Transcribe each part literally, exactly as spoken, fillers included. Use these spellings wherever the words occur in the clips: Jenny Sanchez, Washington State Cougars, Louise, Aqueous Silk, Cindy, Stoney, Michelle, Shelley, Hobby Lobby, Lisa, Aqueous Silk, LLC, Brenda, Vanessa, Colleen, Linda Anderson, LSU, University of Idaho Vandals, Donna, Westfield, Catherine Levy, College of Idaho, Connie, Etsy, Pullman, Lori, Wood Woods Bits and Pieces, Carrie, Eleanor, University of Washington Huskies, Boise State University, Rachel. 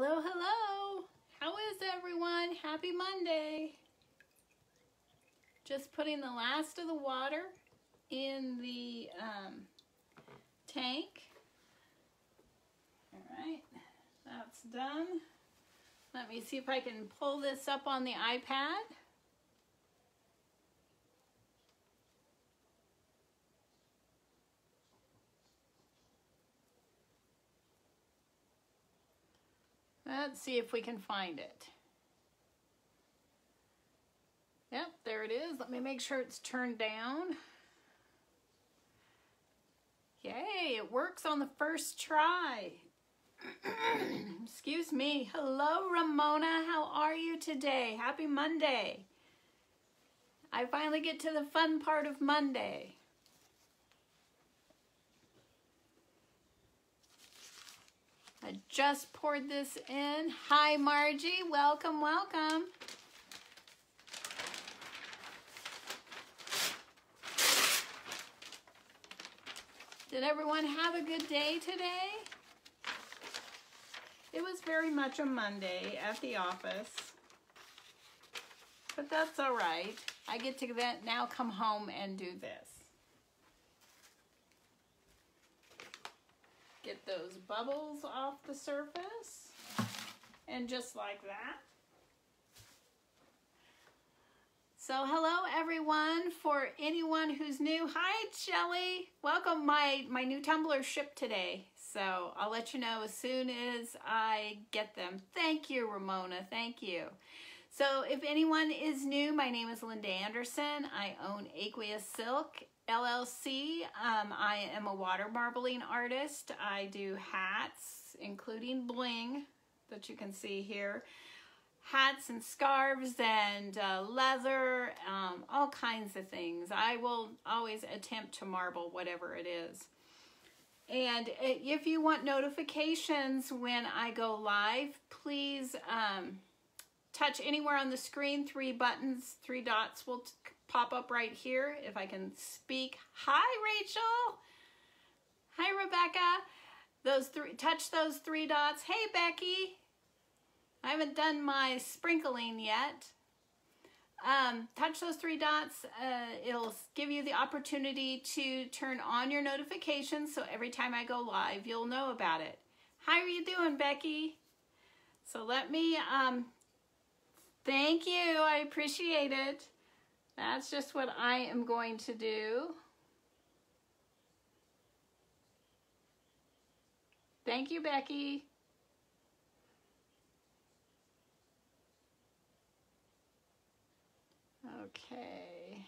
Hello, hello. How is everyone? Happy Monday. Just putting the last of the water in the um, tank. All right, that's done. Let me see if I can pull this up on the iPad. Let's see if we can find it. Yep, there it is. Let me make sure it's turned down. Yay, it works on the first try. Excuse me. Hello, Ramona. How are you today? Happy Monday. I finally get to the fun part of Monday. I just poured this in. Hi, Margie. Welcome, welcome. Did everyone have a good day today? It was very much a Monday at the office, but that's all right. I get to now come home and do this. Get those bubbles off the surface, and just like that. So hello everyone. For anyone who's new, hi Shelley. Welcome. My, my new tumblers shipped today, so I'll let you know as soon as I get them. Thank you, Ramona. Thank you. So if anyone is new, my name is Linda Anderson. I own Aqueous Silk L L C. Um, I am a water marbling artist. I do hats, including bling that you can see here. Hats and scarves and uh, leather, um, all kinds of things. I will always attempt to marble whatever it is. And if you want notifications when I go live, please um, touch anywhere on the screen. Three buttons, three dots will pop up right here. If I can speak. Hi, Rachel. Hi, Rebecca. Those three, touch those three dots. Hey, Becky. I haven't done my sprinkling yet. Um, touch those three dots. Uh, it'll give you the opportunity to turn on your notifications, so every time I go live, you'll know about it. How are you doing, Becky? So let me, um, thank you. I appreciate it. That's just what I am going to do. Thank you, Becky. Okay.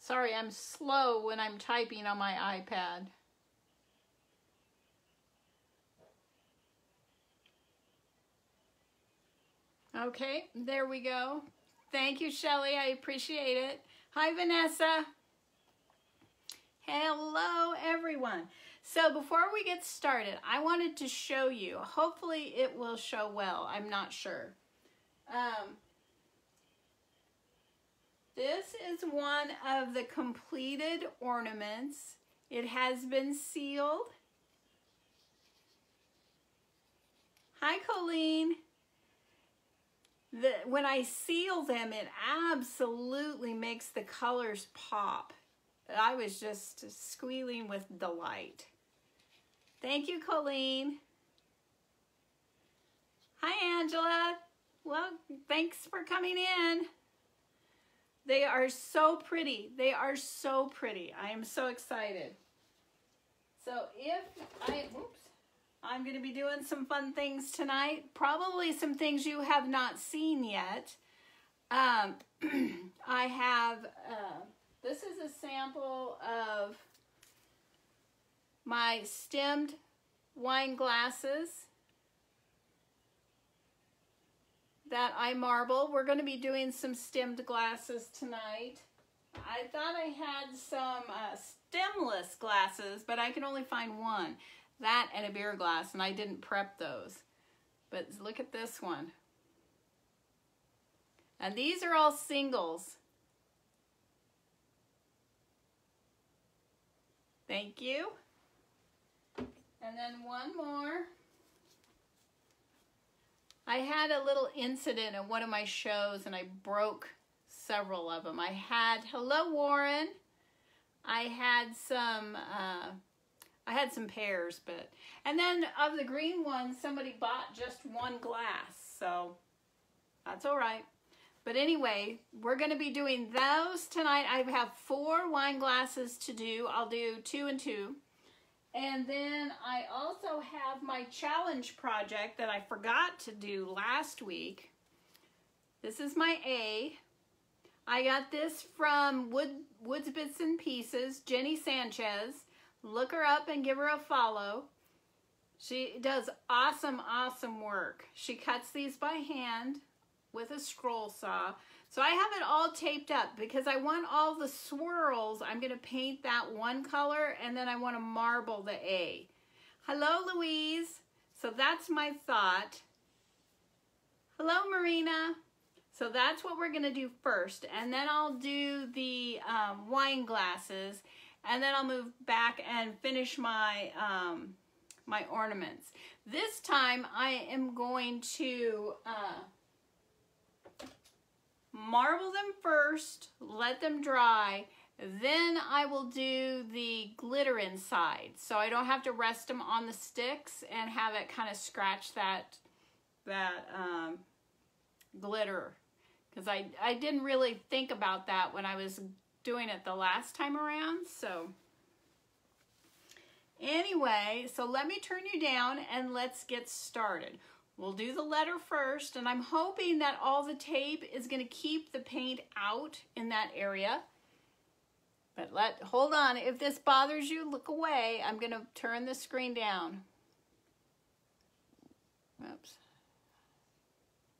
Sorry, I'm slow when I'm typing on my iPad. Okay, there we go. Thank you, Shelley. I appreciate it. Hi, Vanessa. Hello everyone. So before we get started, I wanted to show you, hopefully it will show well, I'm not sure. Um, this is one of the completed ornaments. It has been sealed. Hi Colleen. The, when I seal them, it absolutely makes the colors pop. I was just squealing with delight. Thank you, Colleen. Hi, Angela. Well, thanks for coming in. They are so pretty. They are so pretty. I am so excited. So if I, oops, I'm going to be doing some fun things tonight, probably some things you have not seen yet. Um, I have... Uh, This is a sample of my stemmed wine glasses that I marble. We're going to be doing some stemmed glasses tonight. I thought I had some uh, stemless glasses, but I can only find one. That and a beer glass, and I didn't prep those. But look at this one. And these are all singles. Thank you. And then one more. I had a little incident at one of my shows and I broke several of them. I had, hello Warren. I had some, uh, I had some pears, but, and then of the green ones, somebody bought just one glass, so that's all right. But anyway, we're going to be doing those tonight. I have four wine glasses to do. I'll do two and two. And then I also have my challenge project that I forgot to do last week. This is my A. I got this from Wood Woods Bits and Pieces, Jenny Sanchez. Look her up and give her a follow. She does awesome, awesome work. She cuts these by hand with a scroll saw. So I have it all taped up because I want all the swirls. I'm going to paint that one color and then I want to marble the A. Hello, Louise. So that's my thought. Hello, Marina. So that's what we're going to do first. And then I'll do the um, wine glasses and then I'll move back and finish my, um, my ornaments. This time I am going to... Uh, marble them first, let them dry, then I will do the glitter inside so I don't have to rest them on the sticks and have it kind of scratch that that um, glitter, because I, I didn't really think about that when I was doing it the last time around. So anyway, so let me turn you down and let's get started. We'll do the letter first, and I'm hoping that all the tape is going to keep the paint out in that area. But let, hold on. If this bothers you, look away. I'm going to turn the screen down. Oops.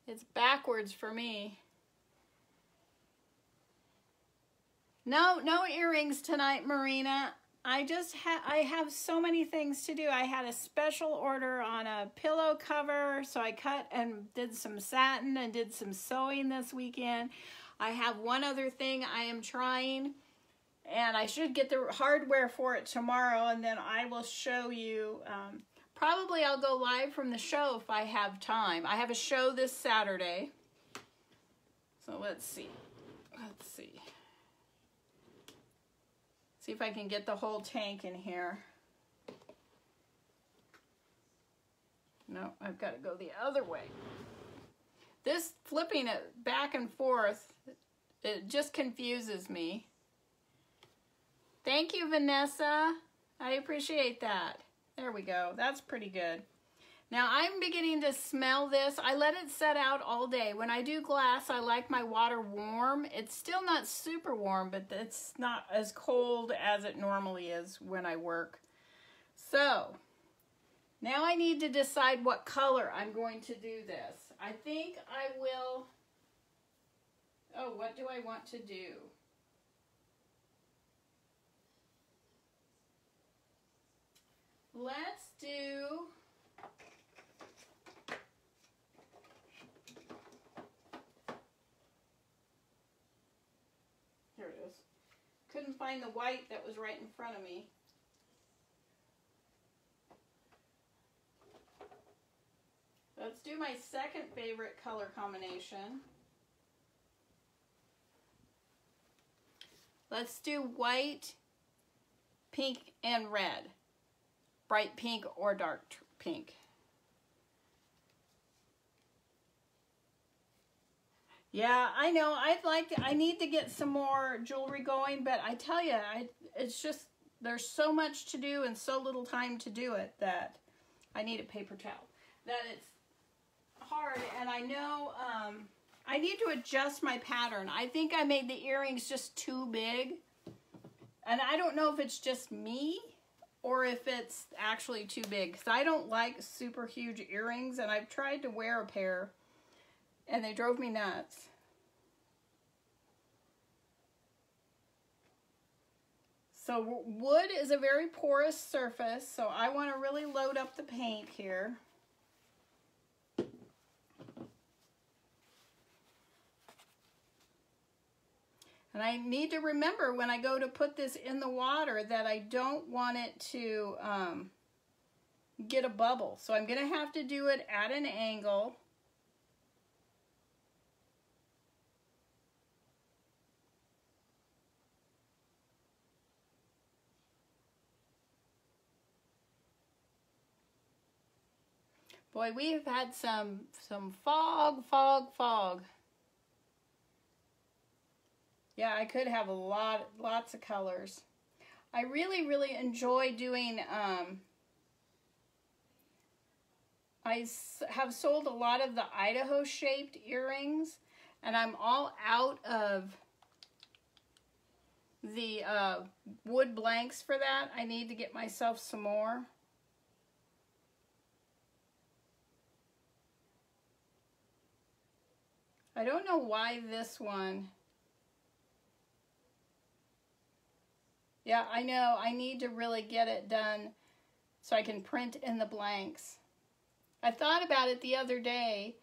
It's backwards for me. No, no earrings tonight, Marina. I just ha I have so many things to do. I had a special order on a pillow cover, so I cut and did some satin and did some sewing this weekend. I have one other thing I am trying, and I should get the hardware for it tomorrow, and then I will show you. Um, probably I'll go live from the show if I have time. I have a show this Saturday. So let's see. Let's see. See if I can get the whole tank in here. No, I've got to go the other way. This flipping it back and forth, it just confuses me. Thank you, Vanessa. I appreciate that. There we go. That's pretty good. Now I'm beginning to smell this. I let it set out all day. When I do glass, I like my water warm. It's still not super warm, but it's not as cold as it normally is when I work. So now I need to decide what color I'm going to do this. I think I will, oh, what do I want to do? Let's do, couldn't find the white that was right in front of me. Let's do my second favorite color combination. Let's do white, pink, and red. Bright pink or dark pink. Yeah, I know. I'd like to, I need to get some more jewelry going, but I tell you, I, it's just, there's so much to do and so little time to do it that I need a paper towel, that it's hard. And I know, um, I need to adjust my pattern. I think I made the earrings just too big. And I don't know if it's just me or if it's actually too big, because I don't like super huge earrings, and I've tried to wear a pair and they drove me nuts. So wood is a very porous surface, so I want to really load up the paint here. And I need to remember when I go to put this in the water that I don't want it to um, get a bubble. So I'm going to have to do it at an angle. Boy, we have had some, some fog, fog, fog. Yeah, I could have a lot, lots of colors. I really, really enjoy doing, um, I have sold a lot of the Idaho shaped earrings, and I'm all out of the uh, wood blanks for that. I need to get myself some more. I don't know why this one. Yeah, I know. I need to really get it done so I can print in the blanks. I thought about it the other day,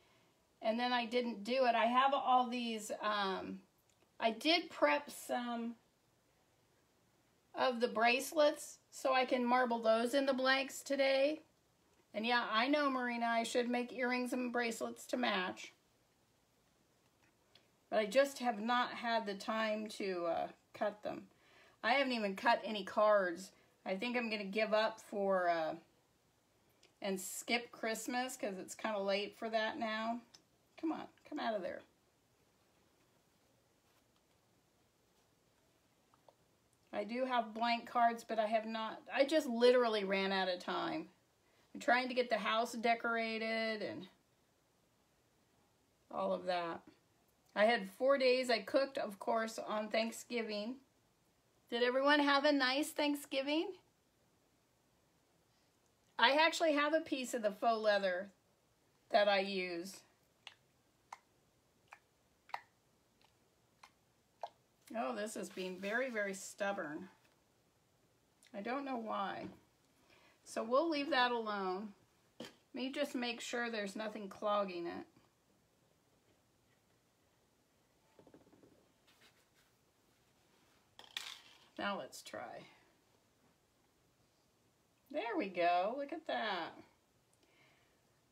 and then I didn't do it. I have all these. Um, I did prep some of the bracelets so I can marble those in the blanks today. And yeah, I know, Marina, I should make earrings and bracelets to match. But I just have not had the time to uh, cut them. I haven't even cut any cards. I think I'm going to give up for uh, and skip Christmas because it's kind of late for that now. Come on, come out of there. I do have blank cards, but I have not. I just literally ran out of time. I'm trying to get the house decorated and all of that. I had four days. I cooked, of course, on Thanksgiving. Did everyone have a nice Thanksgiving? I actually have a piece of the faux leather that I use. Oh, this is being very, very stubborn. I don't know why. So we'll leave that alone. Let me just make sure there's nothing clogging it. Now let's try. There we go. Look at that.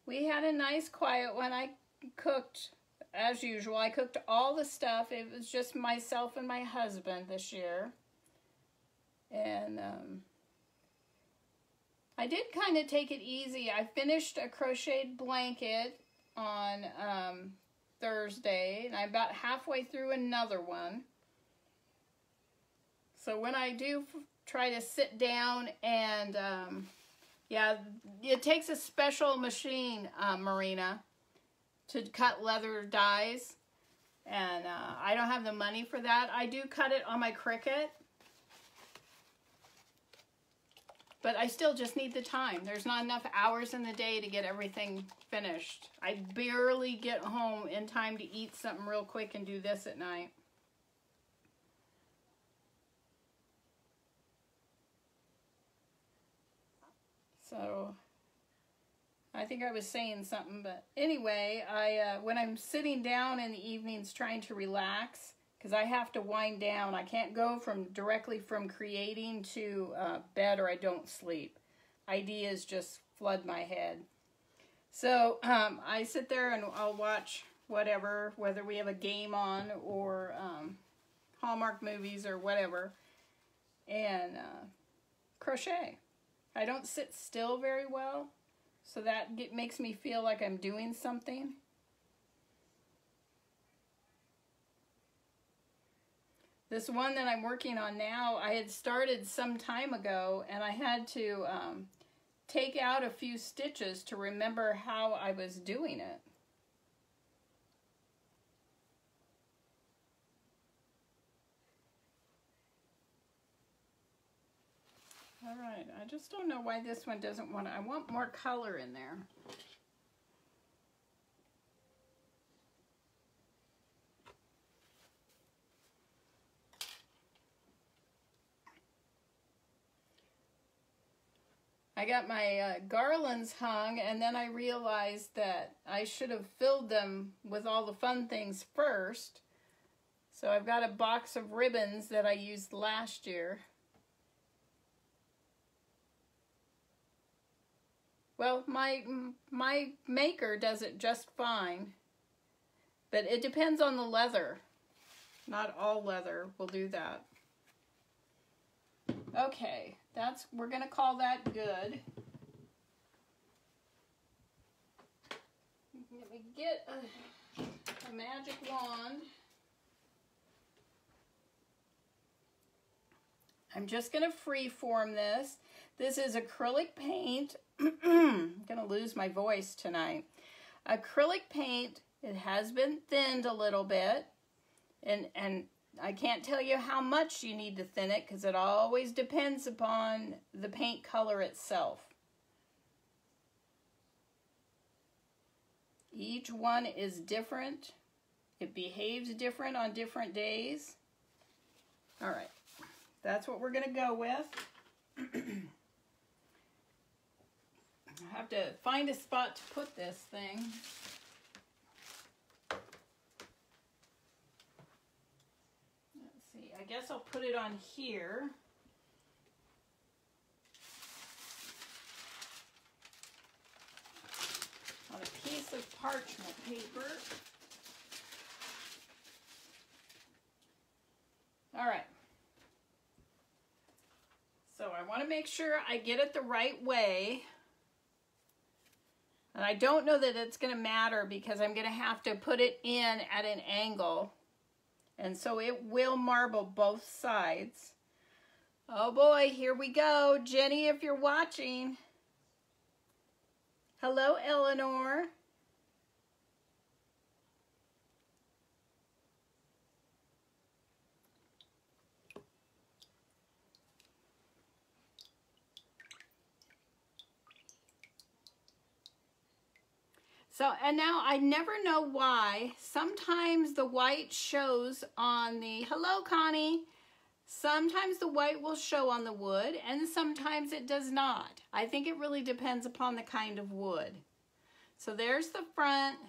We had a nice quiet one. I cooked as usual. I cooked all the stuff. It was just myself and my husband this year. And um, I did kind of take it easy. I finished a crocheted blanket on um, Thursday, and I'm about halfway through another one. So when I do try to sit down and, um, yeah, it takes a special machine, uh, Marina, to cut leather dies. And uh, I don't have the money for that. I do cut it on my Cricut. But I still just need the time. There's not enough hours in the day to get everything finished. I barely get home in time to eat something real quick and do this at night. So I think I was saying something, but anyway, I uh, when I'm sitting down in the evenings trying to relax, because I have to wind down. I can't go from directly from creating to uh, bed, or I don't sleep. Ideas just flood my head. So um, I sit there and I'll watch whatever, whether we have a game on or um, Hallmark movies or whatever, and uh, crochet. I don't sit still very well, so that get, makes me feel like I'm doing something. This one that I'm working on now, I had started some time ago, and I had to um, take out a few stitches to remember how I was doing it. All right, I just don't know why this one doesn't want to. I want more color in there. I got my uh, garlands hung, and then I realized that I should have filled them with all the fun things first. So I've got a box of ribbons that I used last year. Well, my, my maker does it just fine, but it depends on the leather. Not all leather will do that. Okay, that's, we're gonna call that good. Let me get a, a magic wand. I'm just gonna freeform this. This is acrylic paint. I'm gonna lose my voice tonight. Acrylic paint, it has been thinned a little bit, and and I can't tell you how much you need to thin it because it always depends upon the paint color itself. Each one is different. It behaves different on different days. All right, that's what we're gonna go with. I have to find a spot to put this thing. Let's see, I guess I'll put it on here. On a piece of parchment paper. All right. So I want to make sure I get it the right way. And I don't know that it's going to matter because I'm going to have to put it in at an angle. And so it will marble both sides. Oh boy, here we go. Jenny, if you're watching. Hello, Eleanor. So, and now I never know why, sometimes the white shows on the, hello Connie, sometimes the white will show on the wood and sometimes it does not. I think it really depends upon the kind of wood. So there's the front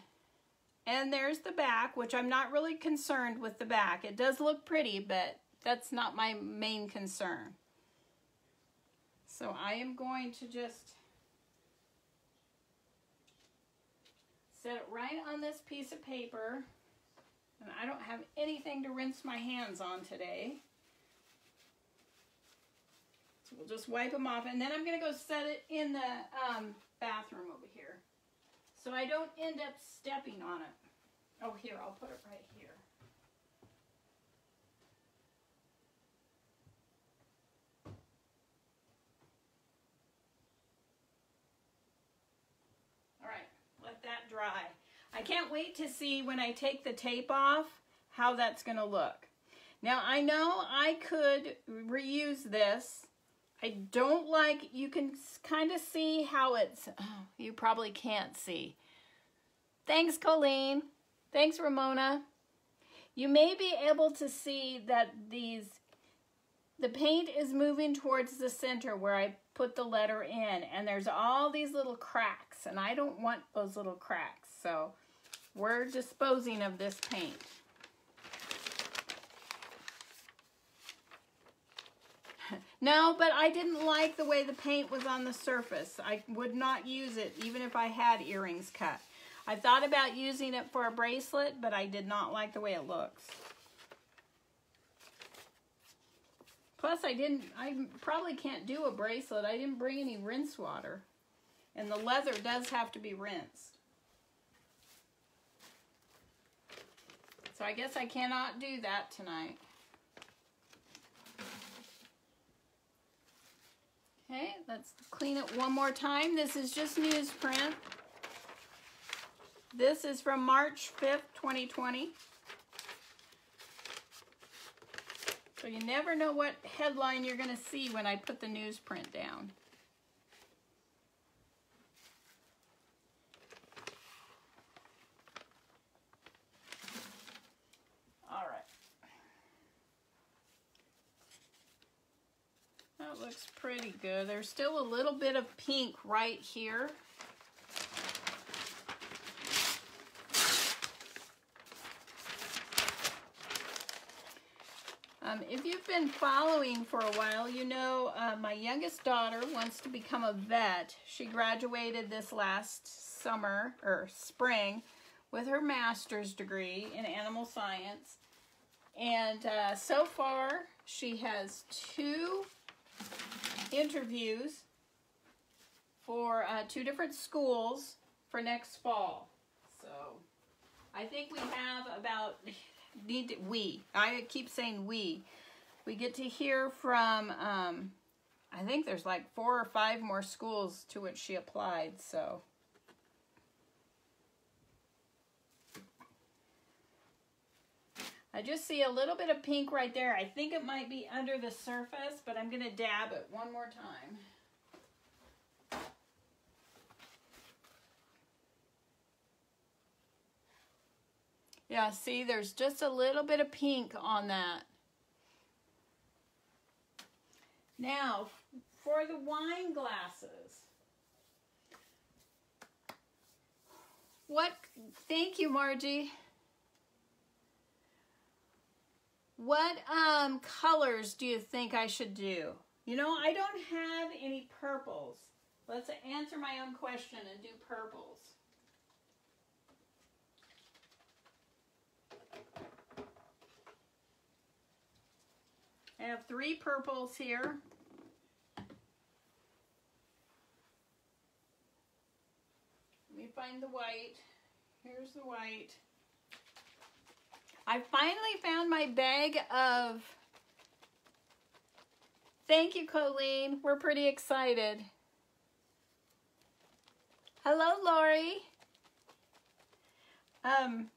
and there's the back, which I'm not really concerned with the back. It does look pretty, but that's not my main concern. So I am going to just set it right on this piece of paper, and I don't have anything to rinse my hands on today, so we'll just wipe them off, and then I'm going to go set it in the um, bathroom over here, so I don't end up stepping on it. Oh, here, I'll put it right here. That dry. I can't wait to see when I take the tape off how that's going to look. Now I know I could reuse this. I don't like, you can kind of see how it's, oh, you probably can't see. Thanks Colleen. Thanks Ramona. You may be able to see that these, the paint is moving towards the center where I put the letter in, and there's all these little cracks, and I don't want those little cracks, so we're disposing of this paint. No, but I didn't like the way the paint was on the surface. I would not use it even if I had earrings cut. I thought about using it for a bracelet, but I did not like the way it looks. Plus, I didn't, I probably can't do a bracelet. I didn't bring any rinse water. And the leather does have to be rinsed. So I guess I cannot do that tonight. Okay, let's clean it one more time. This is just newsprint. This is from March fifth, twenty twenty. So you never know what headline you're going to see when I put the newsprint down. All right. That looks pretty good. There's still a little bit of pink right here. Um, if you've been following for a while, you know uh, my youngest daughter wants to become a vet. She graduated this last summer, or spring, with her master's degree in animal science. And uh, so far, she has two interviews for uh, two different schools for next fall. So I think we have about... Need to, we I keep saying we we get to hear from um I think there's like four or five more schools to which she applied. So I just see a little bit of pink right there. I think it might be under the surface, but I'm gonna dab it one more time. Yeah, see, there's just a little bit of pink on that. Now, for the wine glasses. What, thank you, Margie. What um, colors do you think I should do? You know, I don't have any purples. Let's answer my own question and do purples. I have three purples here. Let me find the white. Here's the white. I finally found my bag of... Thank you, Colleen. We're pretty excited. Hello, Lori. Um...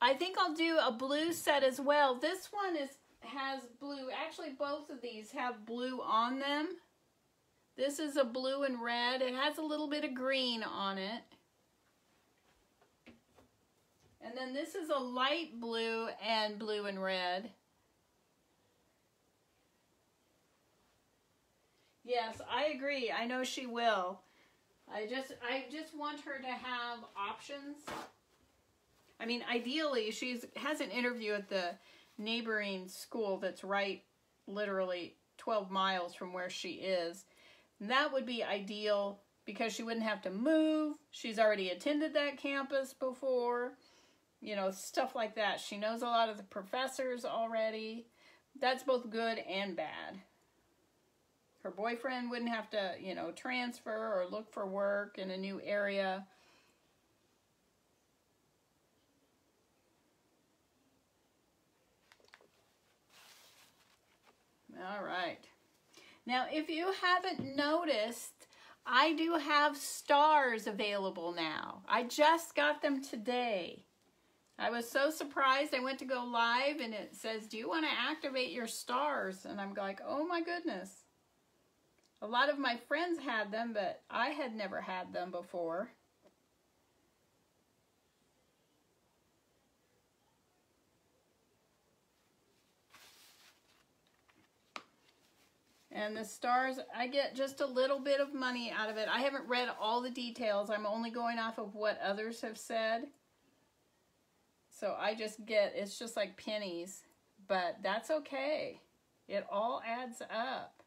I think I'll do a blue set as well. This one is has blue. Actually, both of these have blue on them. This is a blue and red. It has a little bit of green on it. And then this is a light blue and blue and red. Yes, I agree. I know she will. I just, I just want her to have options. I mean, ideally, she has an interview at the neighboring school that's right literally twelve miles from where she is. And that would be ideal because she wouldn't have to move. She's already attended that campus before. You know, stuff like that. She knows a lot of the professors already. That's both good and bad. Her boyfriend wouldn't have to, you know, transfer or look for work in a new area. All right. Now, if you haven't noticed, I do have stars available now. I just got them today. I was so surprised. I went to go live and it says, do you want to activate your stars? And I'm like, oh my goodness. A lot of my friends had them, but I had never had them before. And the stars, I get just a little bit of money out of it. I haven't read all the details. I'm only going off of what others have said. So I just get, it's just like pennies. But that's okay. It all adds up.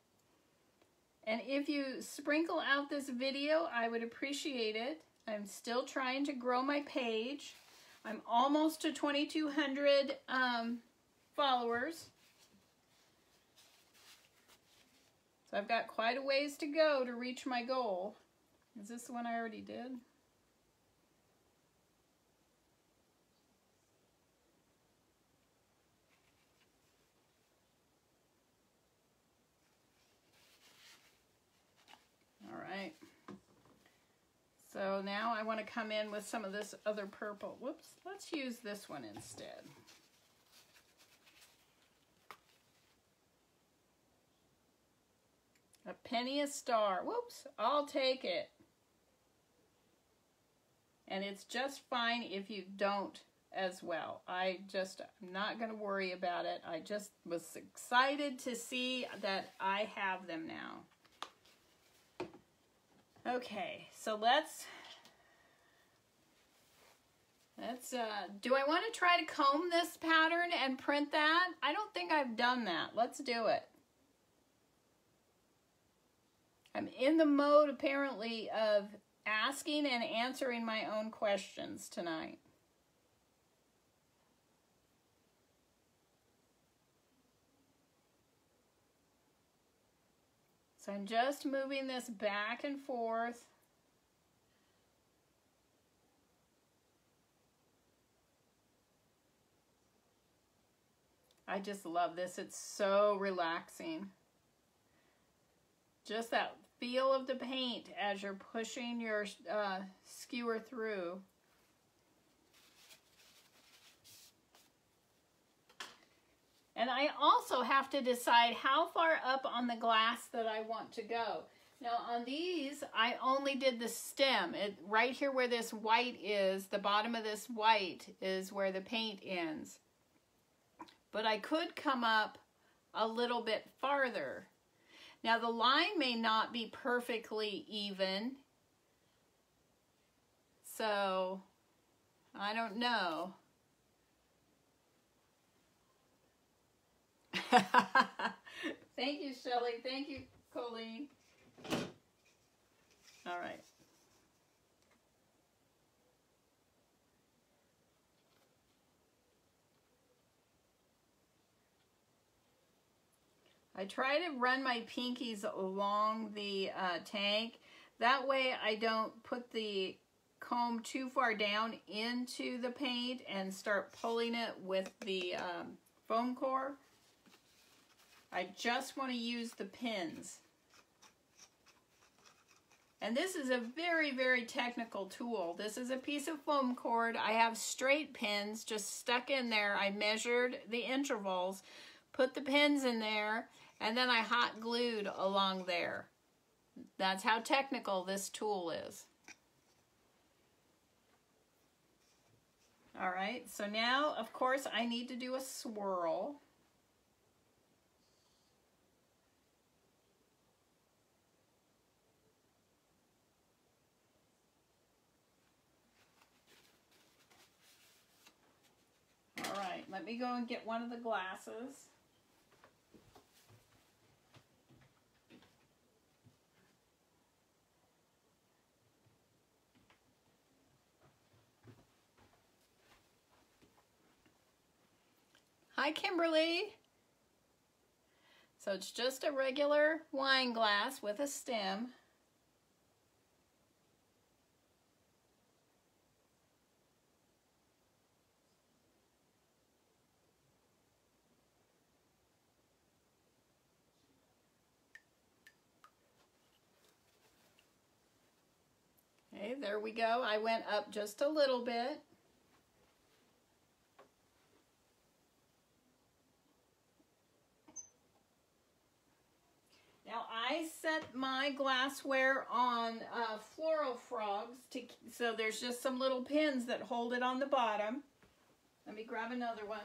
And if you sprinkle out this video, I would appreciate it. I'm still trying to grow my page. I'm almost to twenty-two hundred um, followers. So I've got quite a ways to go to reach my goal. Is this the one I already did? All right. So now I want to come in with some of this other purple. Whoops, let's use this one instead. A penny a star. Whoops, I'll take it. And it's just fine if you don't as well. I just, I'm not going to worry about it. I just was excited to see that I have them now. Okay, so let's, Let's, uh, do I want to try to comb this pattern and print that? I don't think I've done that. Let's do it. I'm in the mode, apparently, of asking and answering my own questions tonight. So I'm just moving this back and forth. I just love this. It's so relaxing. Just that feel of the paint as you're pushing your uh, skewer through. And I also have to decide how far up on the glass that I want to go. Now on these, I only did the stem. It, right here where this white is, the bottom of this white is where the paint ends. But I could come up a little bit farther. Now the line may not be perfectly even, so I don't know. Thank you, Shelley. Thank you, Colleen. All right. I try to run my pinkies along the uh, tank. That way I don't put the comb too far down into the paint and start pulling it with the um, foam core. I just want to use the pins. And this is a very, very technical tool. This is a piece of foam cord. I have straight pins just stuck in there. I measured the intervals, put the pins in there, and then I hot glued along there. That's how technical this tool is. All right, so now, of course, I need to do a swirl. All right, let me go and get one of the glasses. Hi, Kimberly. So it's just a regular wine glass with a stem. Okay, there we go. I went up just a little bit. Now I set my glassware on uh, floral frogs, to, so there's just some little pins that hold it on the bottom. Let me grab another one.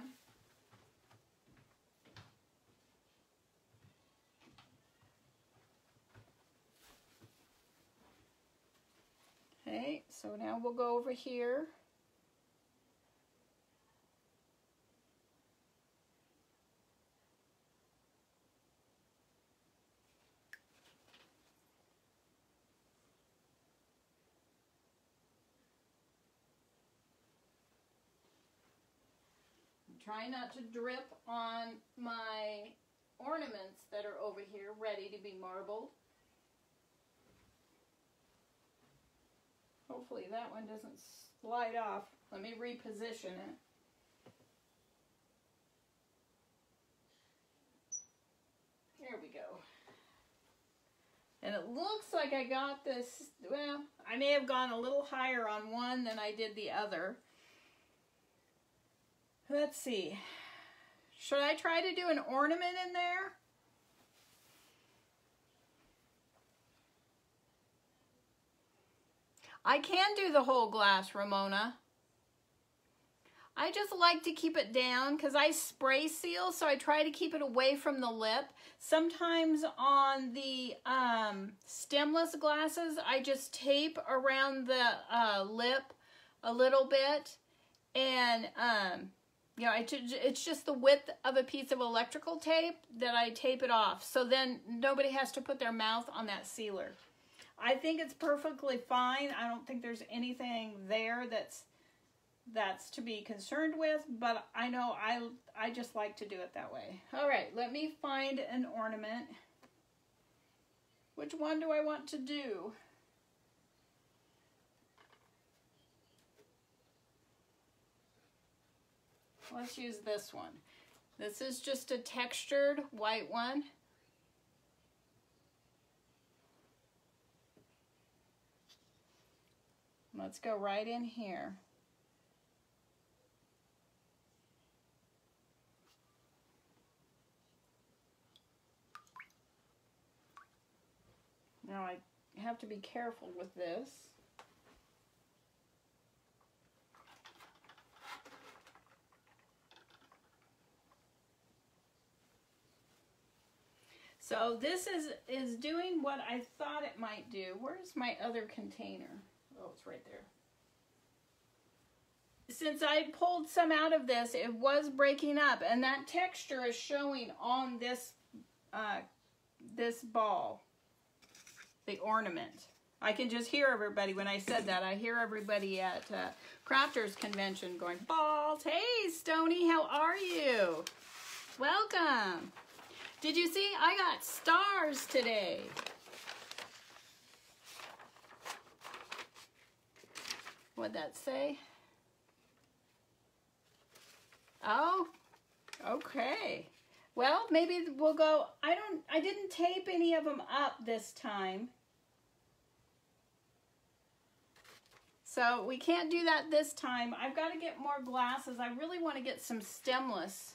Okay, so now we'll go over here. Try not to drip on my ornaments that are over here, ready to be marbled. Hopefully that one doesn't slide off. Let me reposition it. There we go. And it looks like I got this, well, I may have gone a little higher on one than I did the other. Let's see. Should I try to do an ornament in there? I can do the whole glass, Ramona. I just like to keep it down because I spray seal, so I try to keep it away from the lip. Sometimes on the um, stemless glasses, I just tape around the uh, lip a little bit. And, um, you know, I, it's just the width of a piece of electrical tape that I tape it off. So then nobody has to put their mouth on that sealer. I think it's perfectly fine. I don't think there's anything there that's that's to be concerned with, but I know I, I just like to do it that way. All right, let me find an ornament. Which one do I want to do? Let's use this one. This is just a textured white one. Let's go right in here. Now I have to be careful with this. So this is, is doing what I thought it might do. Where's my other container? Oh, it's right there. Since I pulled some out of this, it was breaking up, and that texture is showing on this, uh, this ball, the ornament. I can just hear everybody, when I said that, I hear everybody at uh, Crafters Convention going, balls, hey, Stoney, how are you? Welcome. Did you see? I got stars today. What'd that say? Oh, okay. Well, maybe we'll go, I don't, I didn't tape any of them up this time. So we can't do that this time. I've got to get more glasses. I really want to get some stemless.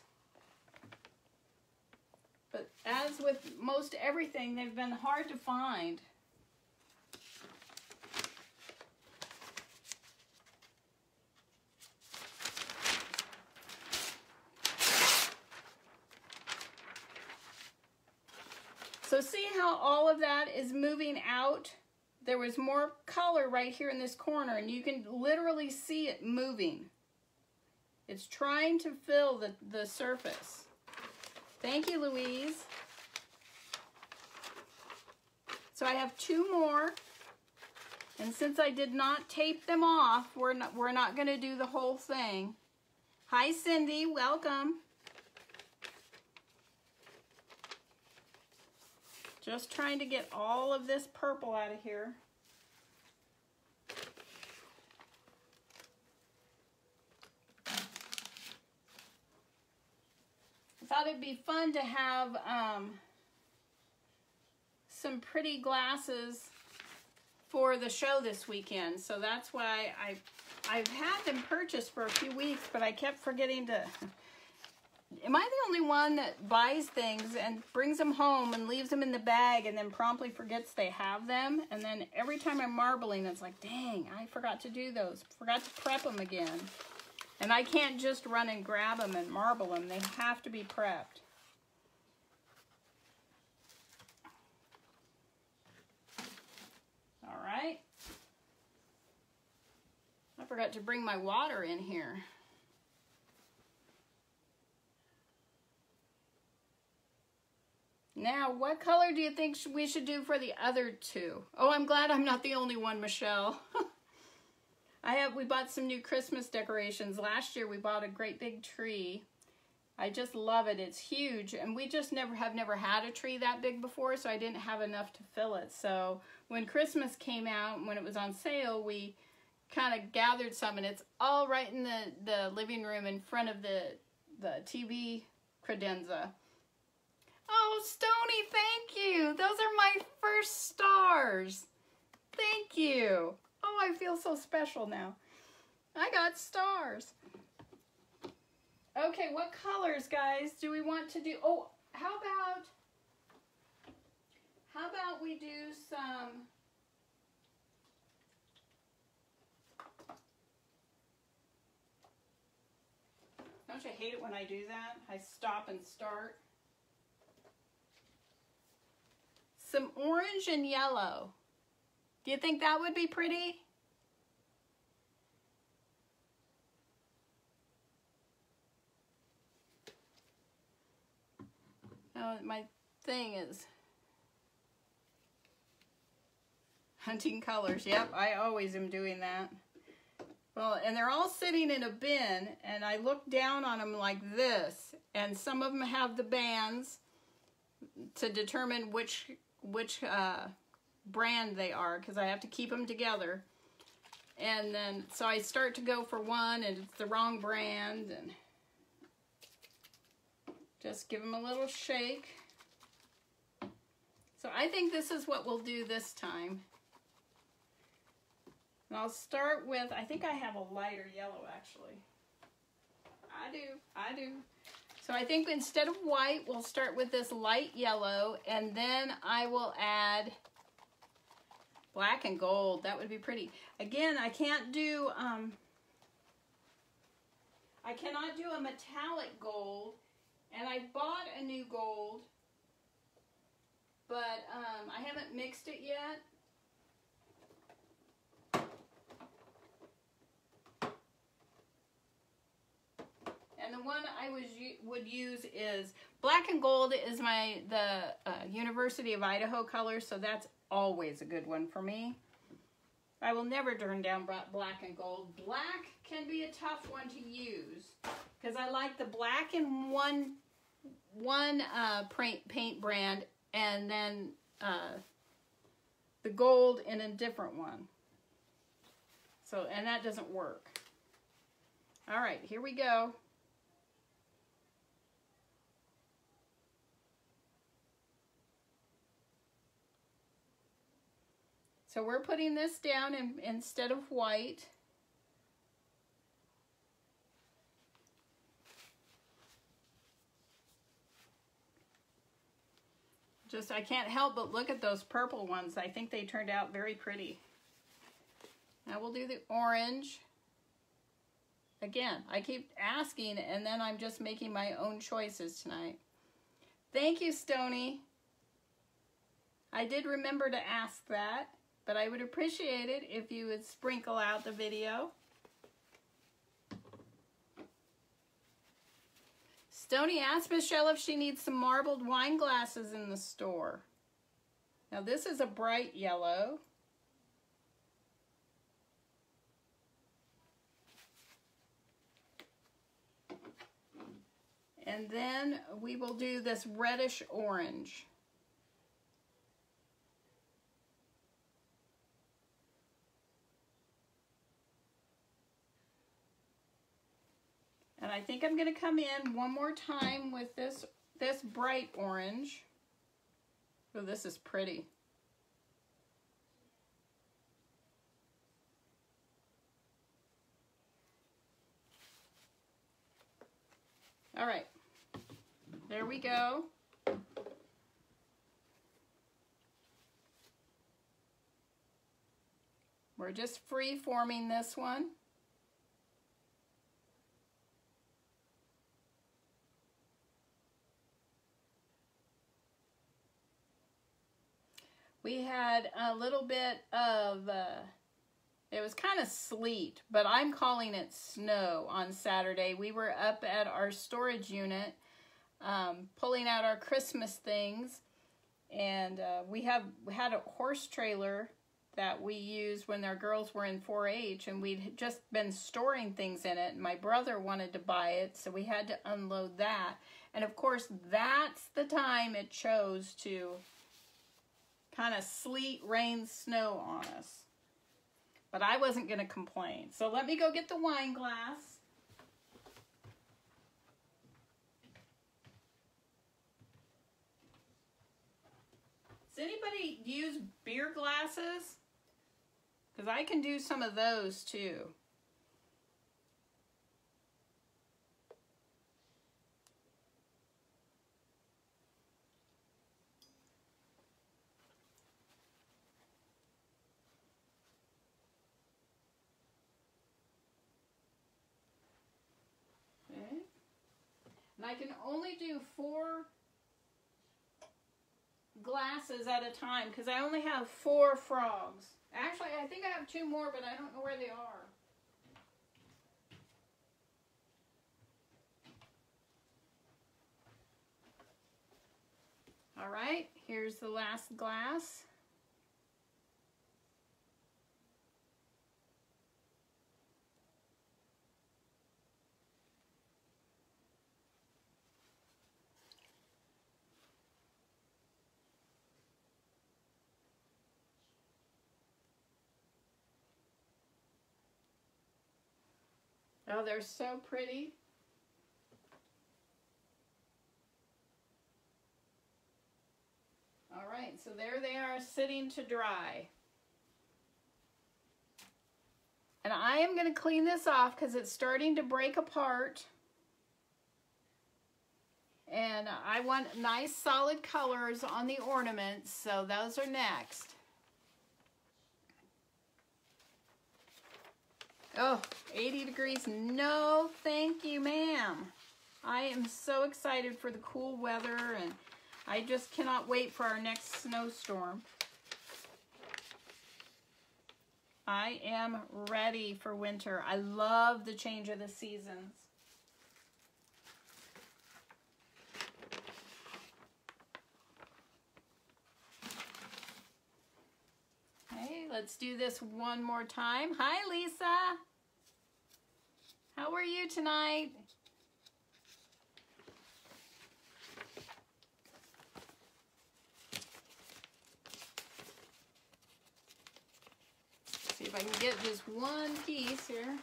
But as with most everything, they've been hard to find. So see how all of that is moving out? There was more color right here in this corner, and you can literally see it moving. It's trying to fill the, the surface. Thank you, Louise. So I have two more, and since I did not tape them off, we're not, we're not gonna do the whole thing. Hi, Cindy, welcome. Just trying to get all of this purple out of here. I thought it'd be fun to have um, some pretty glasses for the show this weekend. So that's why I, I've had them purchased for a few weeks, but I kept forgetting to... Am I the only one that buys things and brings them home and leaves them in the bag and then promptly forgets they have them? And then every time I'm marbling, it's like, dang, I forgot to do those. Forgot to prep them again. And I can't just run and grab them and marble them. They have to be prepped. All right. I forgot to bring my water in here. Now, what color do you think we should do for the other two? Oh, I'm glad I'm not the only one, Michelle. I have, we bought some new Christmas decorations. Last year, we bought a great big tree. I just love it. It's huge, and we just never have never had a tree that big before, so I didn't have enough to fill it. So when Christmas came out, when it was on sale, we kind of gathered some, and it's all right in the, the living room in front of the, the T V credenza. Oh, Stoney, thank you. Those are my first stars. Thank you. Oh, I feel so special now. I got stars. Okay, what colors, guys, do we want to do? Oh, how about, how about we do some, don't you hate it when I do that? I stop and start. Some orange and yellow. Do you think that would be pretty? Oh, my thing is hunting colors. Yep, I always am doing that. Well, and they're all sitting in a bin, and I look down on them like this, and some of them have the bands to determine which which uh, brand they are, because I have to keep them together. And then, so I start to go for one, and it's the wrong brand, and just give them a little shake. So I think this is what we'll do this time. And I'll start with, I think I have a lighter yellow, actually. I do, I do. So I think instead of white, we'll start with this light yellow, and then I will add black and gold. That would be pretty. Again, I can't do, um, I cannot do a metallic gold, and I bought a new gold, but um, I haven't mixed it yet. And the one I was, would use is, black and gold is my, the uh, University of Idaho color, so that's always a good one for me. I will never turn down black and gold. Black can be a tough one to use because I like the black in one one uh, paint paint brand, and then uh, the gold in a different one. So, and that doesn't work. All right, here we go. So we're putting this down in, instead of white. Just, I can't help but look at those purple ones. I think they turned out very pretty. Now we'll do the orange. Again, I keep asking, and then I'm just making my own choices tonight. Thank you, Stoney. I did remember to ask that. But I would appreciate it if you would sprinkle out the video. Stoney asked Michelle if she needs some marbled wine glasses in the store. Now this is a bright yellow. And then we will do this reddish orange. And I think I'm going to come in one more time with this, this bright orange. Oh, this is pretty. All right, there we go. We're just free-forming this one. We had a little bit of, uh, it was kind of sleet, but I'm calling it snow on Saturday. We were up at our storage unit um, pulling out our Christmas things. And uh, we have had a horse trailer that we used when our girls were in four H, and we'd just been storing things in it. My brother wanted to buy it, so we had to unload that. And of course, that's the time it chose to kind of sleet, rain, snow on us. But I wasn't going to complain. So let me go get the wine glass. Does anybody use beer glasses? Because I can do some of those too. And I can only do four glasses at a time because I only have four frogs. Actually, I think I have two more, but I don't know where they are. Here's the last glass. Oh, they're so pretty. All right, so there they are sitting to dry. And I am going to clean this off because it's starting to break apart. And I want nice solid colors on the ornaments, so those are next. Oh, eighty degrees. No, thank you, ma'am. I am so excited for the cool weather, and I just cannot wait for our next snowstorm. I am ready for winter. I love the change of the seasons. Okay, let's do this one more time. Hi, Lisa. How are you tonight? See if I can get just one piece here.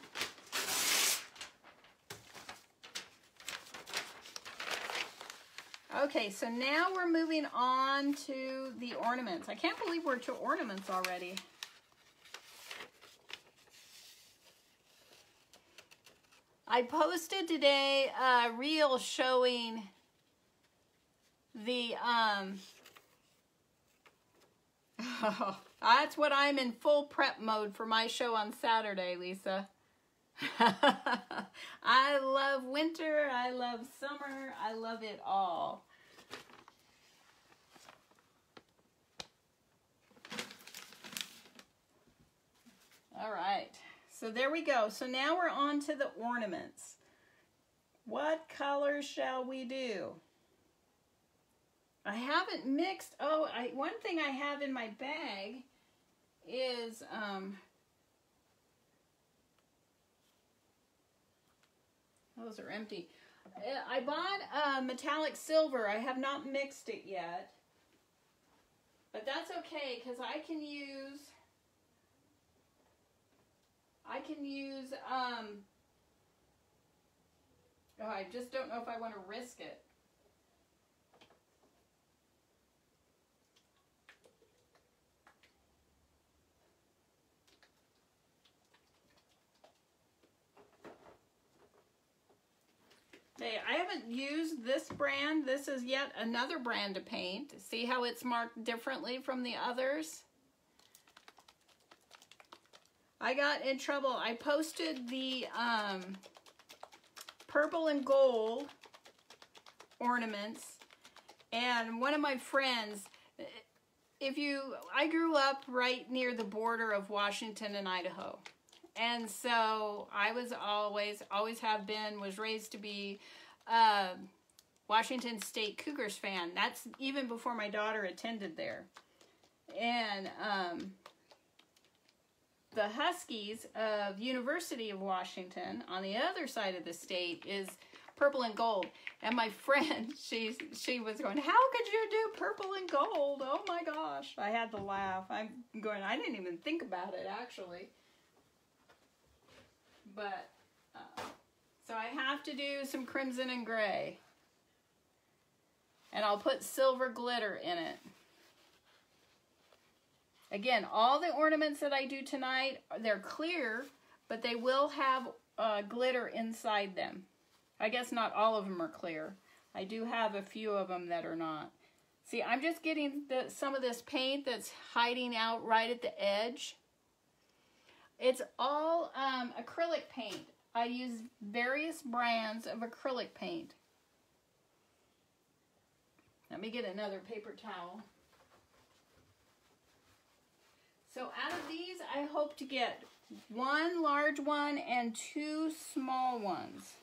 Okay, so now we're moving on to the ornaments. I can't believe we're to ornaments already. I posted today a reel showing the, um, oh, that's what I'm in full prep mode for my show on Saturday, Lisa. I love winter, I love summer, I love it all. All right, so there we go. So now we're on to the ornaments. What colors shall we do? I haven't mixed, oh, I, one thing I have in my bag is, um, those are empty. I bought uh, metallic silver. I have not mixed it yet. But that's okay because I can use, I can use, um, oh, I just don't know if I want to risk it. Hey, I haven't used this brand. This is yet another brand to paint. See how it's marked differently from the others? I got in trouble. I posted the um, purple and gold ornaments, and one of my friends, if you, I grew up right near the border of Washington and Idaho. And so I was always, always have been, was raised to be a Washington State Cougars fan. That's even before my daughter attended there. And um, the Huskies of University of Washington on the other side of the state is purple and gold. And my friend, she, she was going, how could you do purple and gold? Oh my gosh. I had to laugh. I'm going, I didn't even think about it actually. But, uh, so I have to do some crimson and gray. And I'll put silver glitter in it. Again, all the ornaments that I do tonight, they're clear, but they will have uh, glitter inside them. I guess not all of them are clear. I do have a few of them that are not. See, I'm just getting the, some of this paint that's hiding out right at the edge. It's all um, acrylic paint. I use various brands of acrylic paint. Let me get another paper towel. So out of these, I hope to get one large one and two small ones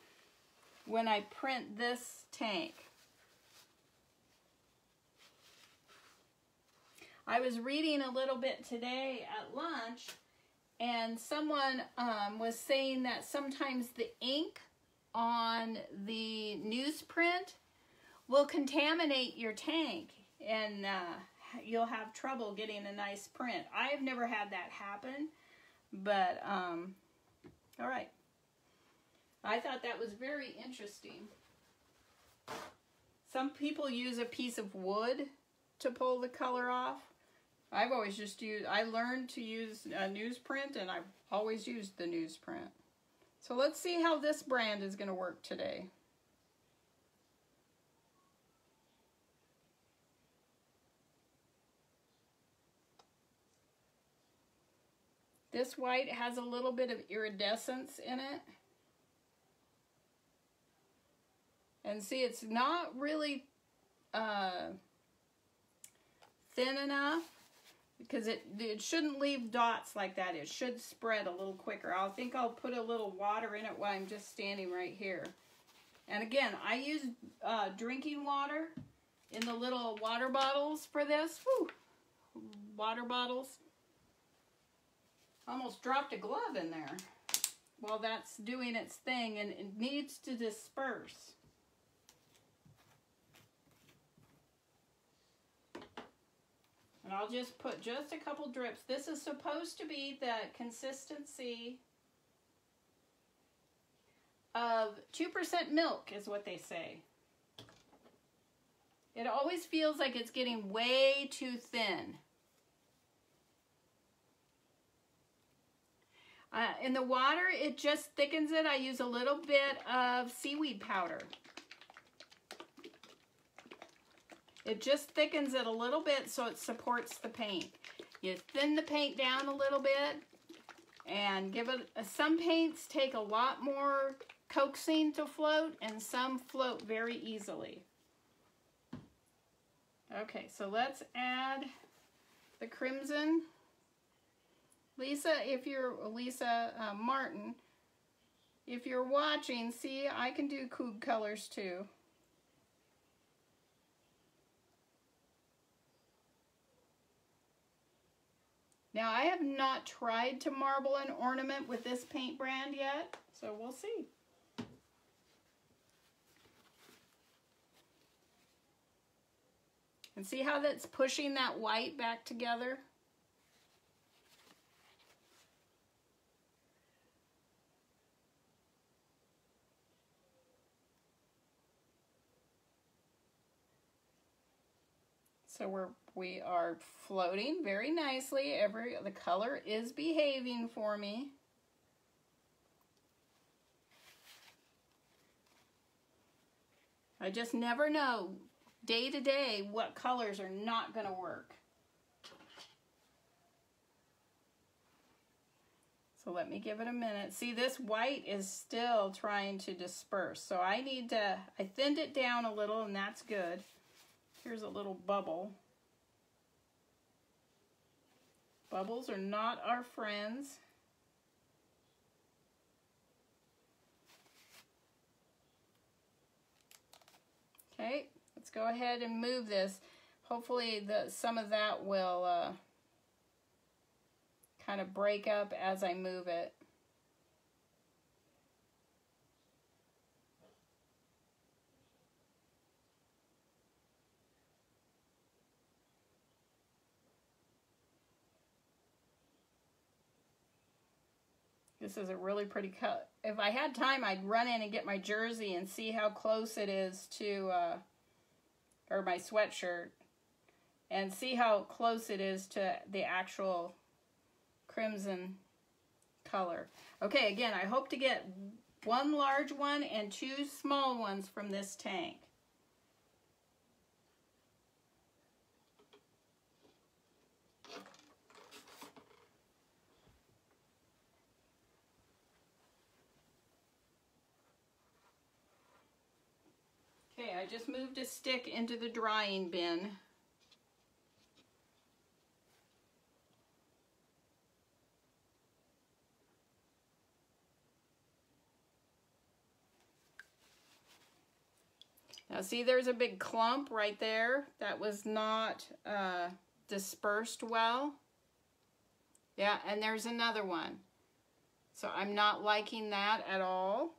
when I print this tank. I was reading a little bit today at lunch, and someone um, was saying that sometimes the ink on the newsprint will contaminate your tank, and uh, you'll have trouble getting a nice print. I've never had that happen, but um, all right. I thought that was very interesting. Some people use a piece of wood to pull the color off. I've always just used, I learned to use a newsprint, and I've always used the newsprint. So let's see how this brand is going to work today. This white has a little bit of iridescence in it. And see, it's not really uh, thin enough, because it, it shouldn't leave dots like that. It should spread a little quicker. I think I'll put a little water in it while I'm just standing right here. And again, I use uh, drinking water in the little water bottles for this. Woo! Water bottles. Almost dropped a glove in there. Well, that's doing its thing, and it needs to disperse. And I'll just put just a couple drips. This is supposed to be the consistency of two percent milk is what they say. It always feels like it's getting way too thin. Uh, in the water, it just thickens it. I use a little bit of seaweed powder. It just thickens it a little bit so it supports the paint. You thin the paint down a little bit and give it, some paints take a lot more coaxing to float, and some float very easily. Okay, so let's add the crimson. Lisa, if you're, Lisa uh, Martin, if you're watching, see, I can do Coug colors too. Now, I have not tried to marble an ornament with this paint brand yet, so we'll see. And see how that's pushing that white back together? So we're We are floating very nicely. Every the color is behaving for me. I just never know day to day what colors are not going to work. So let me give it a minute. See, this white is still trying to disperse. So I need to, I thinned it down a little, and that's good. Here's a little bubble. Bubbles are not our friends. Okay, let's go ahead and move this. Hopefully the, some of that will uh, kind of break up as I move it. This is a really pretty cut. If I had time, I'd run in and get my jersey and see how close it is to, uh, or my sweatshirt, and see how close it is to the actual crimson color. Okay, again, I hope to get one large one and two small ones from this tank. Okay, I just moved a stick into the drying bin. Now see, there's a big clump right there. That was not uh, dispersed well. Yeah, and there's another one. So I'm not liking that at all.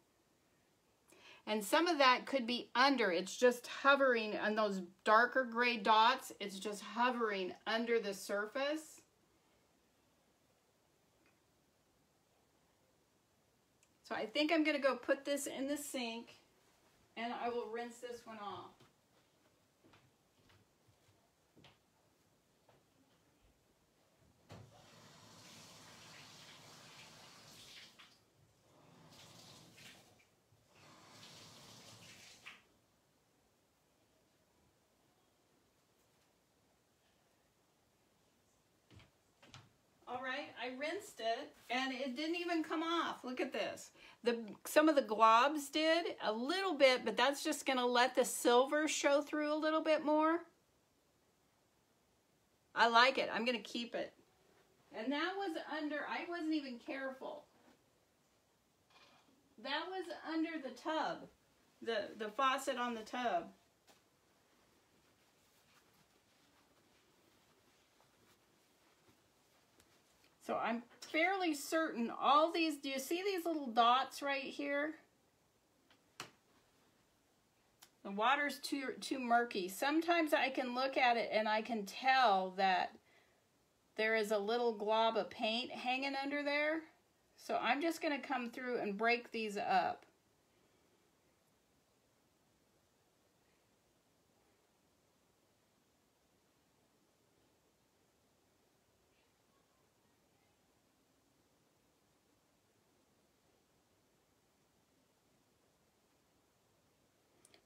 And some of that could be under. It's just hovering on those darker gray dots. It's just hovering under the surface. So I think I'm going to go put this in the sink and I will rinse this one off. I rinsed it and it didn't even come off. Look at this. The some of the globs did a little bit, but that's just going to let the silver show through a little bit more. I like it. I'm going to keep it. And that was under, I wasn't even careful. That was under the tub, the, the faucet on the tub. So I'm fairly certain all these, do you see these little dots right here? The water's too, too murky. Sometimes I can look at it and I can tell that there is a little glob of paint hanging under there. So I'm just going to come through and break these up.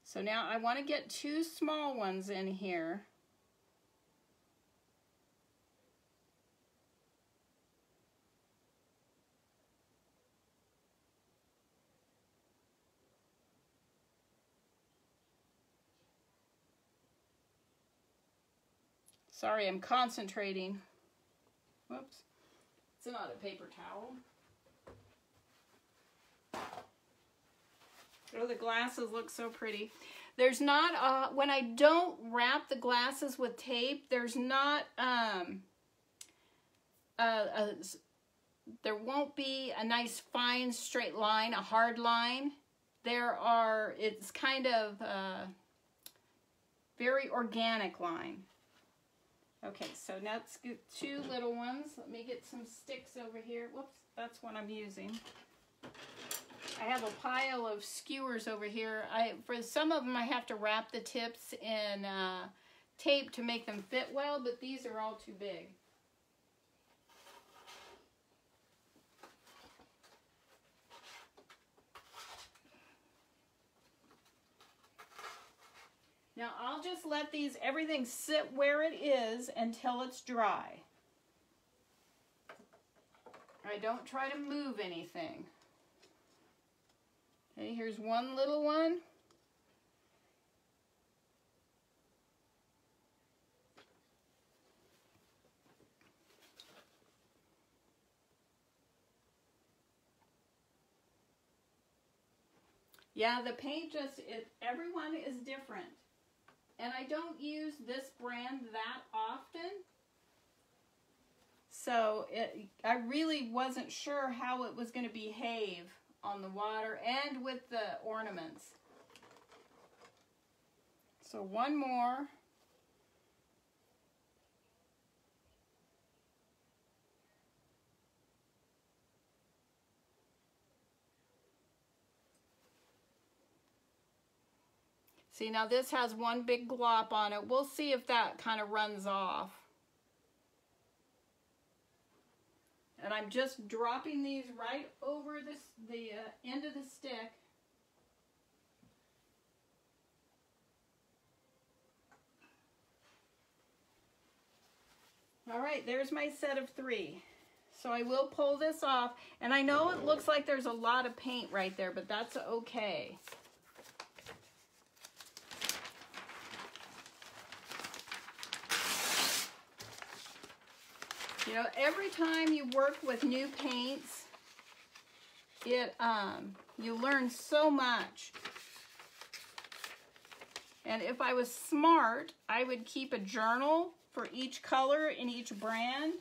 So now I want to get two small ones in here. Sorry, I'm concentrating. Whoops. It's not a paper towel. Oh, the glasses look so pretty. There's not, uh, when I don't wrap the glasses with tape, there's not, um, a, a, there won't be a nice fine straight line, a hard line. There are, it's kind of a very organic line. Okay, so now let's get two little ones. Let me get some sticks over here. Whoops, that's one I'm using. I have a pile of skewers over here. I, for some of them, I have to wrap the tips in uh, tape to make them fit well, but these are all too big. Now I'll just let these, everything sit where it is until it's dry. I don't try to move anything. Okay, here's one little one. Yeah, the paint just, it, everyone is different. And I don't use this brand that often. So it, I really wasn't sure how it was going to behave on the water and with the ornaments. So one more. See, now this has one big glop on it. We'll see if that kind of runs off. And I'm just dropping these right over this, the uh, end of the stick. All right, there's my set of three. So I will pull this off. And I know it looks like there's a lot of paint right there, but that's okay. You know, every time you work with new paints, it um, you learn so much. And if I was smart, I would keep a journal for each color in each brand,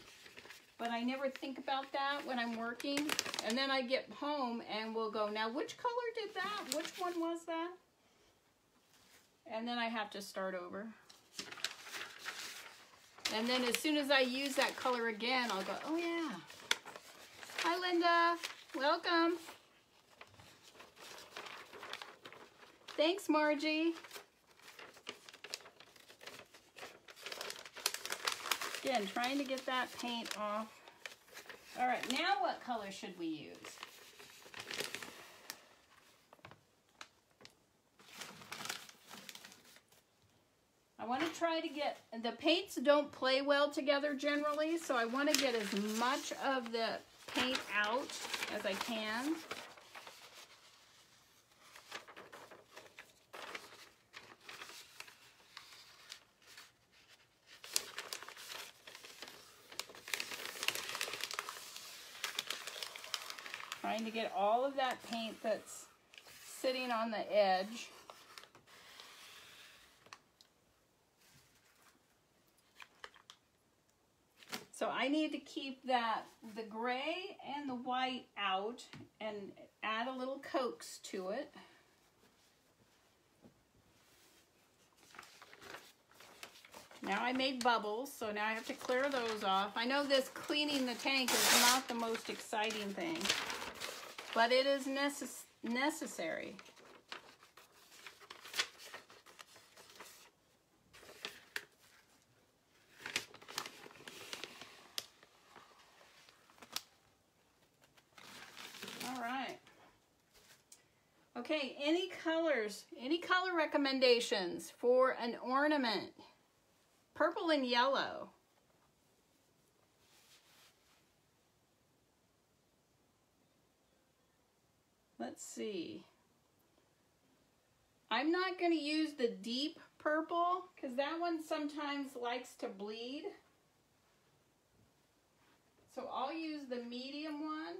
but I never think about that when I'm working. And then I get home and we'll go, now which color did that? Which one was that? And then I have to start over. And then as soon as I use that color again, I'll go, oh yeah. Hi, Linda. Welcome. Thanks, Margie. Again, trying to get that paint off. All right, now what color should we use? I want to try to get, the paints don't play well together generally, so I want to get as much of the paint out as I can. Trying to get all of that paint that's sitting on the edge. So I need to keep that, the gray and the white out and add a little coax to it. Now I made bubbles, so now I have to clear those off. I know this cleaning the tank is not the most exciting thing, but it is necess- necessary. Okay, any colors, any color recommendations for an ornament? Purple and yellow. Let's see. I'm not going to use the deep purple because that one sometimes likes to bleed. So I'll use the medium one,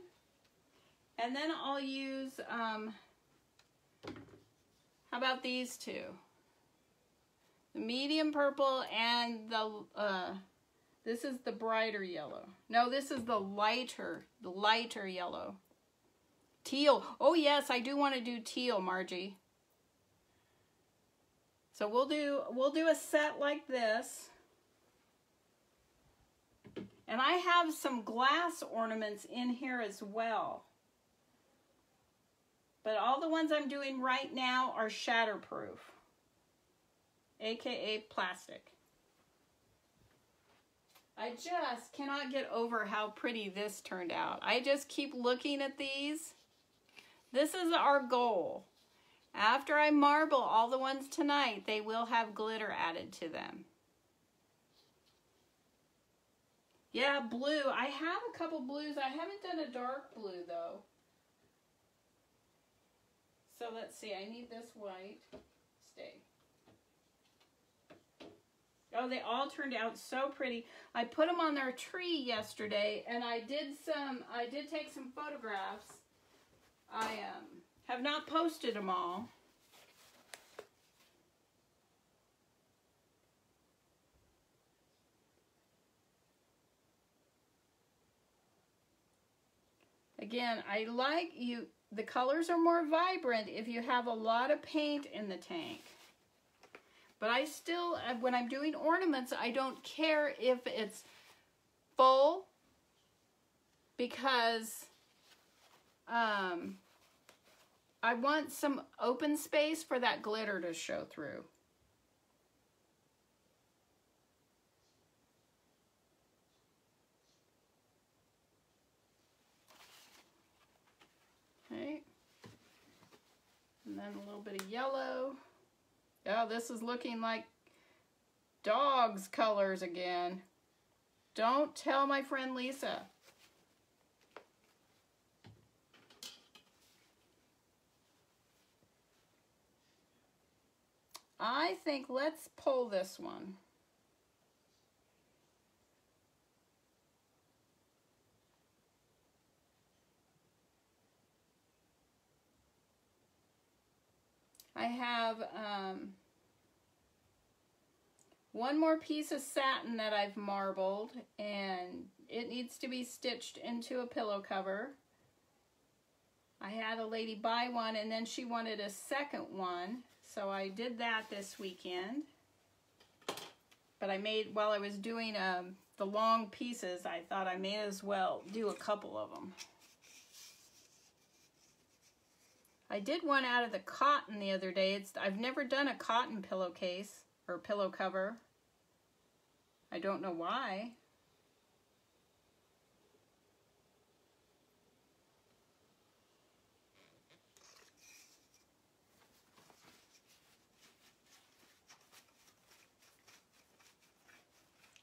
and then I'll use... Um, How about these two? The medium purple and the, uh, this is the brighter yellow. No, this is the lighter, the lighter yellow. Teal. Oh yes, I do want to do teal, Margie. So we'll do, we'll do a set like this. And I have some glass ornaments in here as well. But all the ones I'm doing right now are shatterproof, aka plastic. I just cannot get over how pretty this turned out. I just keep looking at these. This is our goal. After I marble all the ones tonight, they will have glitter added to them. Yeah, blue. I have a couple blues. I haven't done a dark blue though. So let's see, I need this white. Stay. Oh, they all turned out so pretty. I put them on their tree yesterday, and I did some, I did take some photographs. I um, have not posted them all. Again, I like you. The colors are more vibrant if you have a lot of paint in the tank. But I still, when I'm doing ornaments, I don't care if it's full because um, I want some open space for that glitter to show through. Okay, and then a little bit of yellow. Oh, this is looking like dog's colors again. Don't tell my friend Lisa. I think let's pull this one. I have um, one more piece of satin that I've marbled, and it needs to be stitched into a pillow cover. I had a lady buy one, and then she wanted a second one, so I did that this weekend. But I made, while I was doing um, the long pieces, I thought I may as well do a couple of them. I did one out of the cotton the other day. It's, I've never done a cotton pillowcase or pillow cover. I don't know why.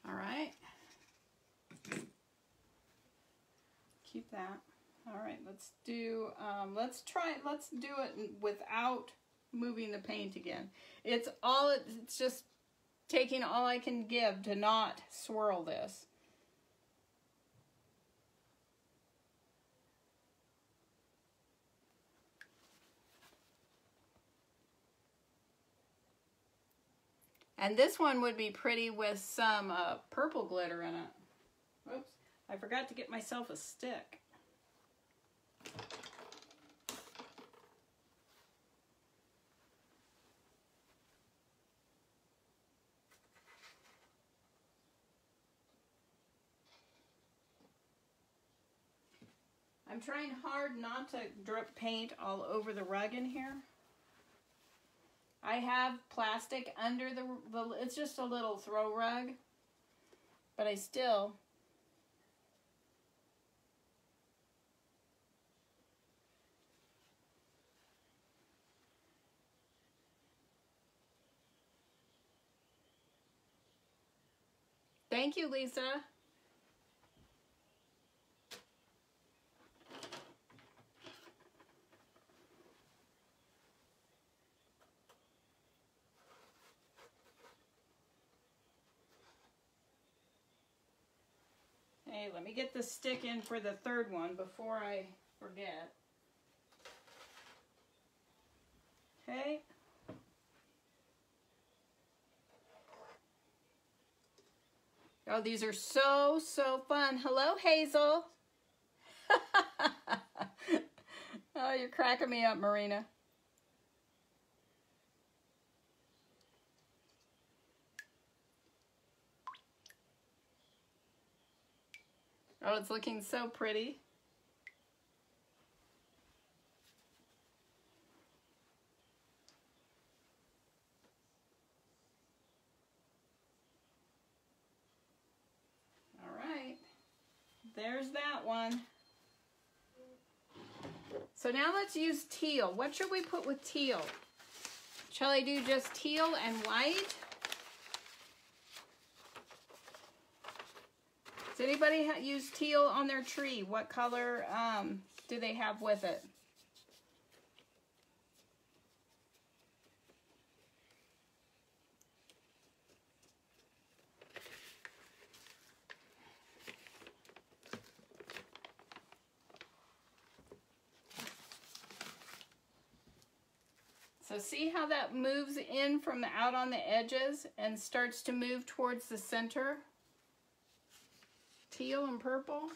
All right. Keep that. All right, let's do, um, let's try, let's do it without moving the paint again. It's all, it's just taking all I can give to not swirl this. And this one would be pretty with some uh, purple glitter in it. Whoops, I forgot to get myself a stick. I'm trying hard not to drip paint all over the rug in here. I have plastic under the, the it's just a little throw rug, but I still, thank you, Lisa. Hey, let me get the stick in for the third one before I forget. Okay. Oh, these are so, so fun. Hello, Hazel. Oh, you're cracking me up, Marina. Oh, it's looking so pretty. All right, there's that one. So now let's use teal. What should we put with teal? Shall I do just teal and white? Does anybody ha use teal on their tree? What color um, do they have with it? So see how that moves in from the, out on the edges and starts to move towards the center? Teal and purple,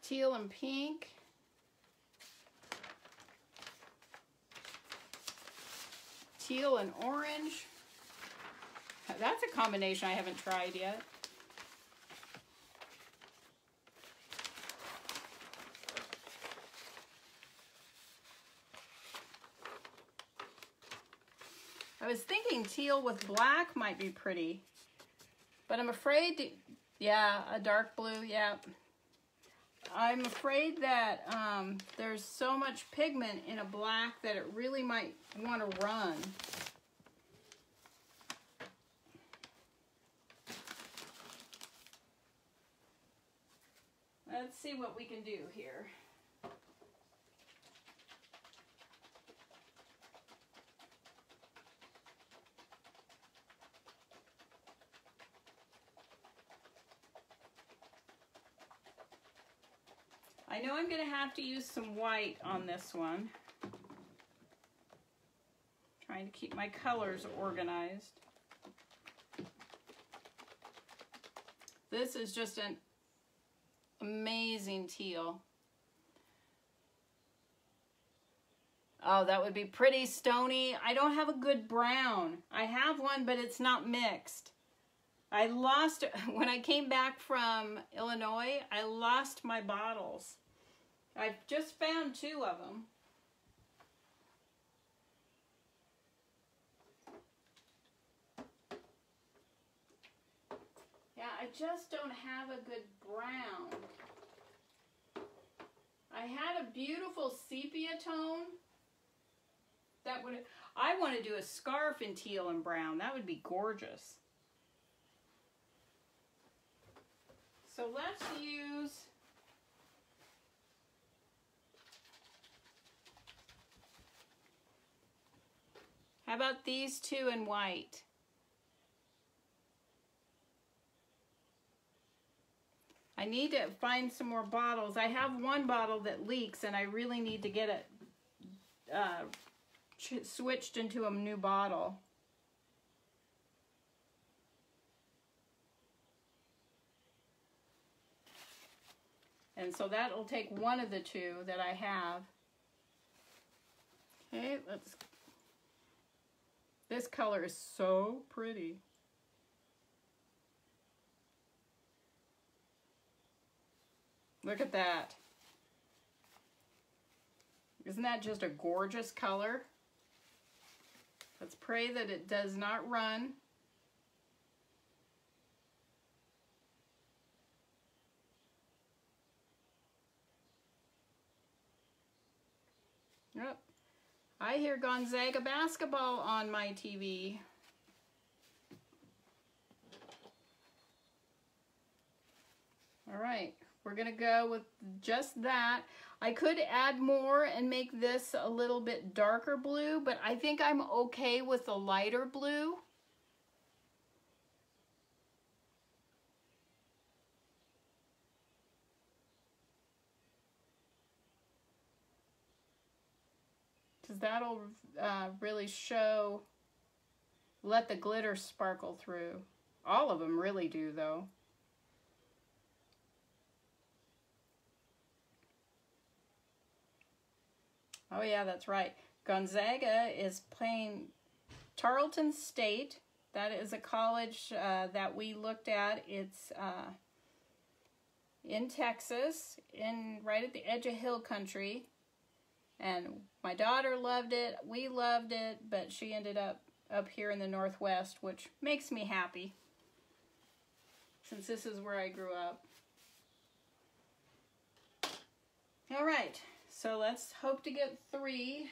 teal and pink. Teal and orange. That's a combination I haven't tried yet. I was thinking teal with black might be pretty. But I'm afraid, to, yeah, a dark blue, yeah. I'm afraid that um, there's so much pigment in a black that it really might want to run. Let's see what we can do here. I know I'm going to have to use some white on this one. trying to keep my colors organized. This is just an amazing teal. Oh, that would be pretty, Stoney. I don't have a good brown. I have one, but it's not mixed. I lost, when I came back from Illinois, I lost my bottles. I've just found two of them. Yeah, I just don't have a good brown. I had a beautiful sepia tone. That would, I want to do a scarf in teal and brown. That would be gorgeous. So let's use, how about these two in white? I need to find some more bottles. I have one bottle that leaks and I really need to get it uh, switched into a new bottle. And so that'll take one of the two that I have. Okay, let's. This color is so pretty. Look at that. Isn't that just a gorgeous color? Let's pray that it does not run. Yep. I hear Gonzaga basketball on my T V. All right, we're gonna go with just that. I could add more and make this a little bit darker blue, but I think I'm okay with the lighter blue. That'll uh, really show, let the glitter sparkle through. All of them really do though. Oh yeah, that's right. Gonzaga is playing Tarleton State. That is a college uh, that we looked at. It's uh, in Texas, in right at the edge of Hill Country. And my daughter loved it, we loved it, but she ended up up here in the Northwest, which makes me happy, since this is where I grew up. All right, so let's hope to get three.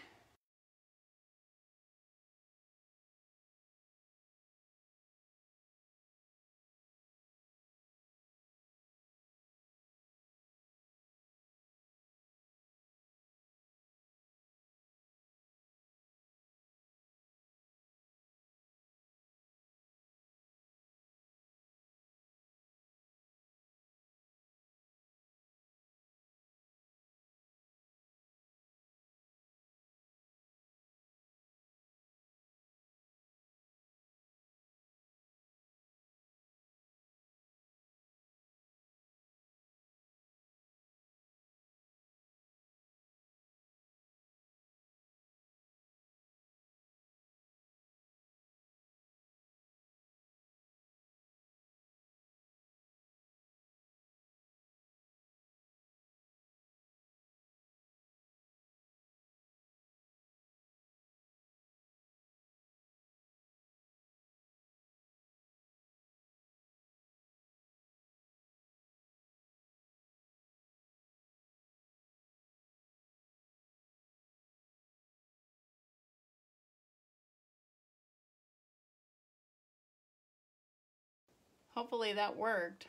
Hopefully that worked.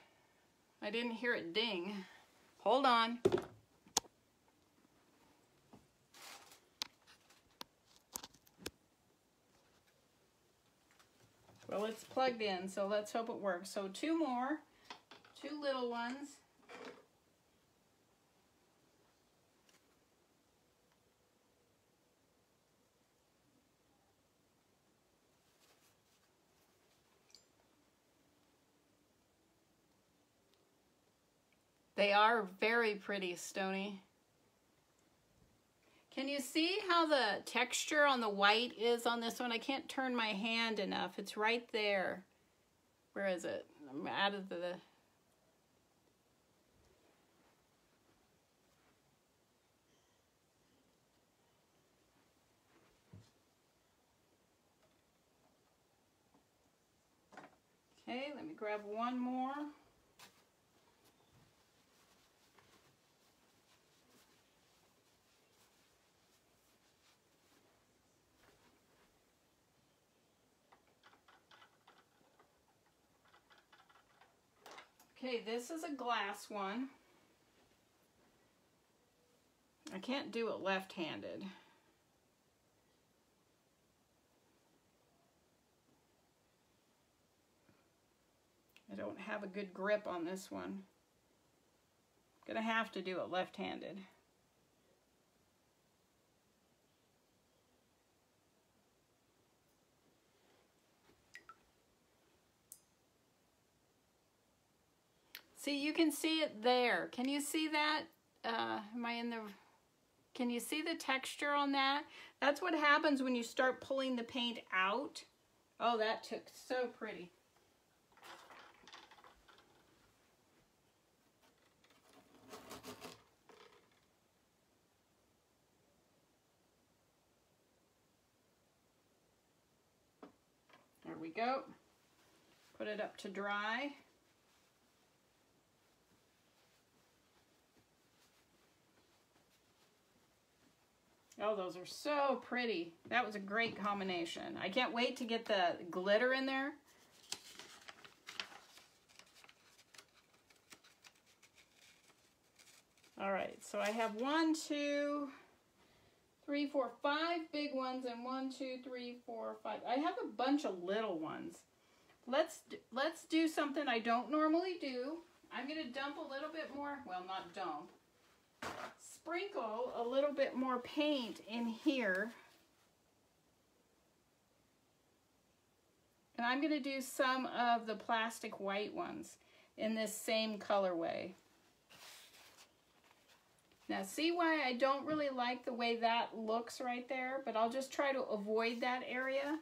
I didn't hear it ding. Hold on. Well, it's plugged in, so let's hope it works. So two more, two little ones. They are very pretty, Stoney. Can you see how the texture on the white is on this one? I can't turn my hand enough. It's right there. Where is it? I'm out of the... Okay, let me grab one more. Okay, this is a glass one. I can't do it left-handed. I don't have a good grip on this one. I'm gonna have to do it left-handed. See, you can see it there. Can you see that? Uh, am I in the, can you see the texture on that? That's what happens when you start pulling the paint out. Oh, that took so pretty. There we go. Put it up to dry. Oh, those are so pretty. That was a great combination. I can't wait to get the glitter in there. All right, so I have one, two, three, four, five big ones, and one, two, three, four, five. I have a bunch of little ones. Let's, let's do something I don't normally do. I'm gonna dump a little bit more, well, not dump. Sprinkle a little bit more paint in here. And I'm going to do some of the plastic white ones in this same colorway. Now see why I don't really like the way that looks right there, but I'll just try to avoid that area.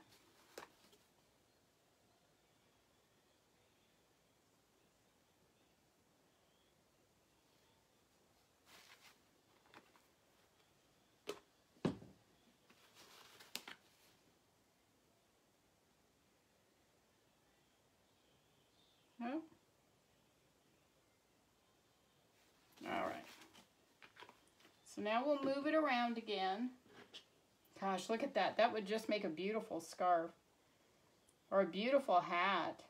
No? All right. So now we'll move it around again. Gosh, look at that. That would just make a beautiful scarf or a beautiful hat.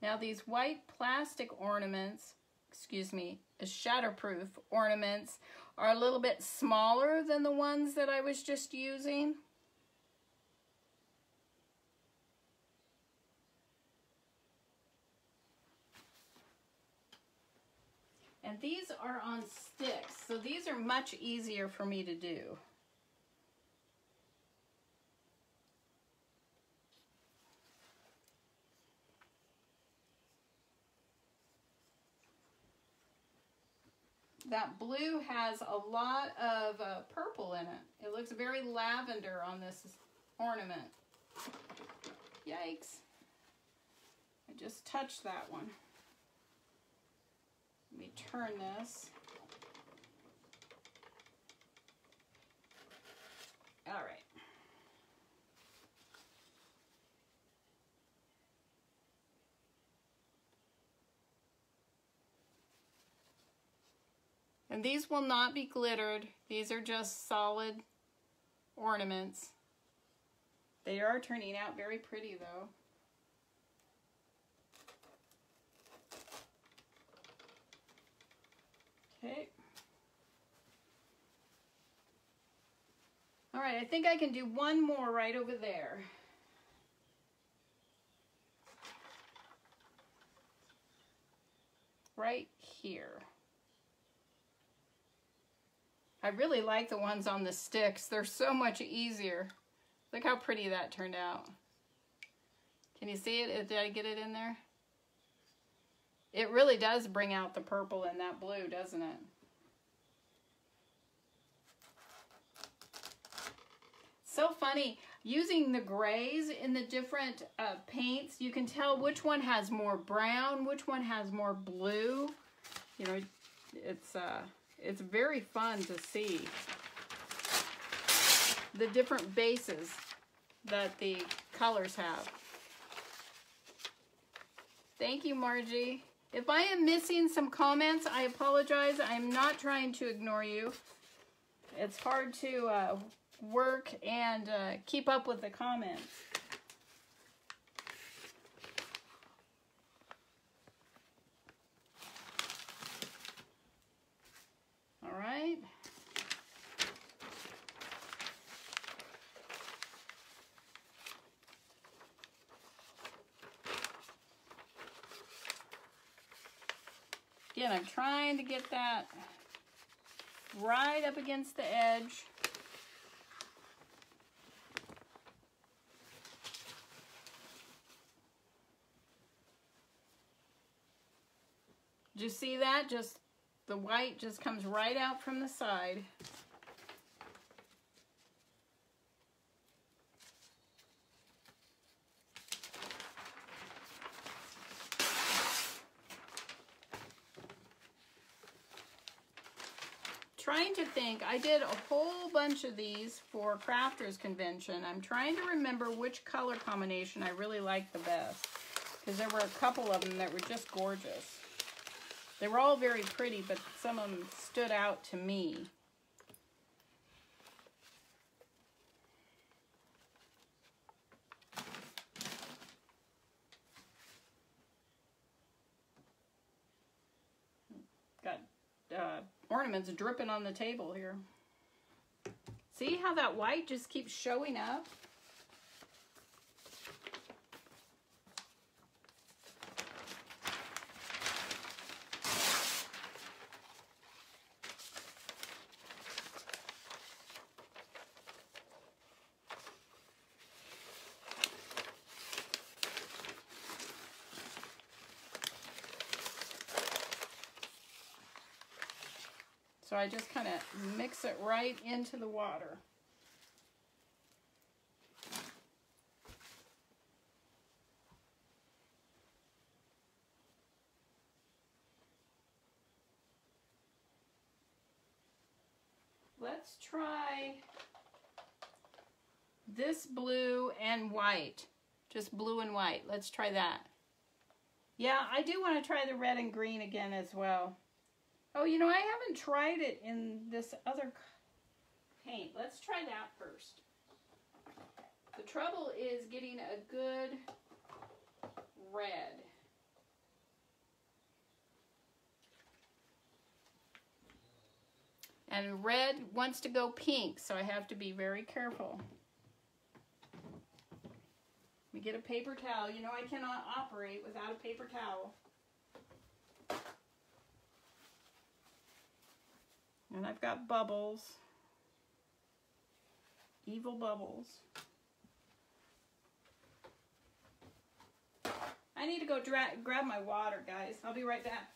Now these white plastic ornaments, excuse me, shatterproof ornaments are a little bit smaller than the ones that I was just using. And these are on sticks, so these are much easier for me to do. That blue has a lot of uh, purple in it. It looks very lavender on this ornament. Yikes. I just touched that one. Let me turn this. All right. And these will not be glittered. These are just solid ornaments. They are turning out very pretty though. Okay. All right, I think I can do one more right over there. Right here. I really like the ones on the sticks. They're so much easier. Look how pretty that turned out. Can you see it? Did I get it in there? It really does bring out the purple and that blue, doesn't it? So funny. Using the grays in the different uh, paints, you can tell which one has more brown, which one has more blue. You know, it's uh, it's very fun to see the different bases that the colors have. Thank you, Margie. If I am missing some comments, I apologize. I'm not trying to ignore you. It's hard to uh, work and uh, keep up with the comments. All right. Again, I'm trying to get that right up against the edge. Did you see that? Just the white just comes right out from the side. Trying to think, I did a whole bunch of these for Crafters Convention. I'm trying to remember which color combination I really liked the best, because there were a couple of them that were just gorgeous. They were all very pretty, but some of them stood out to me. Got uh, ornaments dripping on the table here. See how that white just keeps showing up? So I just kind of mix it right into the water. Let's try this blue and white, just blue and white. Let's try that. Yeah, I do want to try the red and green again as well. Oh, you know, I haven't tried it in this other paint. Let's try that first. The trouble is getting a good red. And red wants to go pink, so I have to be very careful. Let me get a paper towel. You know, I cannot operate without a paper towel. And I've got bubbles, evil bubbles. I need to go dra- grab my water, guys. I'll be right back.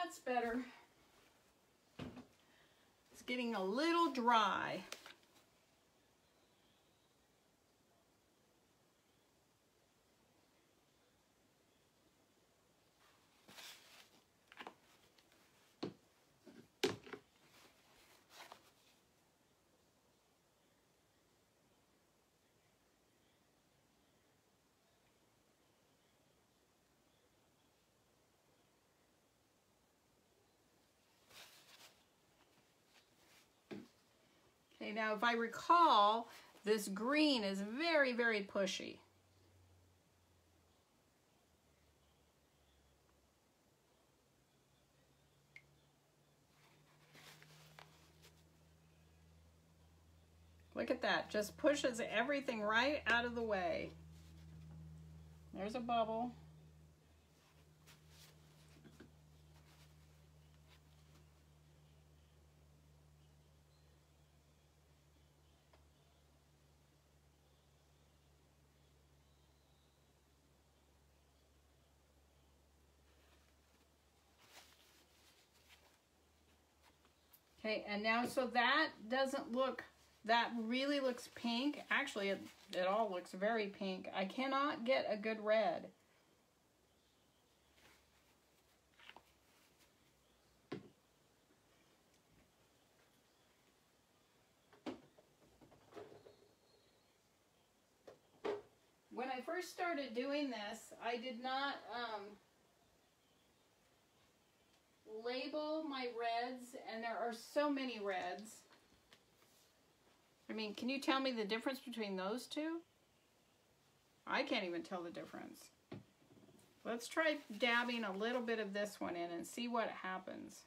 That's better. It's getting a little dry. Now, if I recall, this green is very, very pushy. Look at that, just pushes everything right out of the way. There's a bubble. Okay, and now so that doesn't look, that really looks pink. Actually, it, it all looks very pink. I cannot get a good red. When I first started doing this, I did not um, label my reds, and there are so many reds. I mean, can you tell me the difference between those two? I can't even tell the difference. Let's try dabbing a little bit of this one in and see what happens.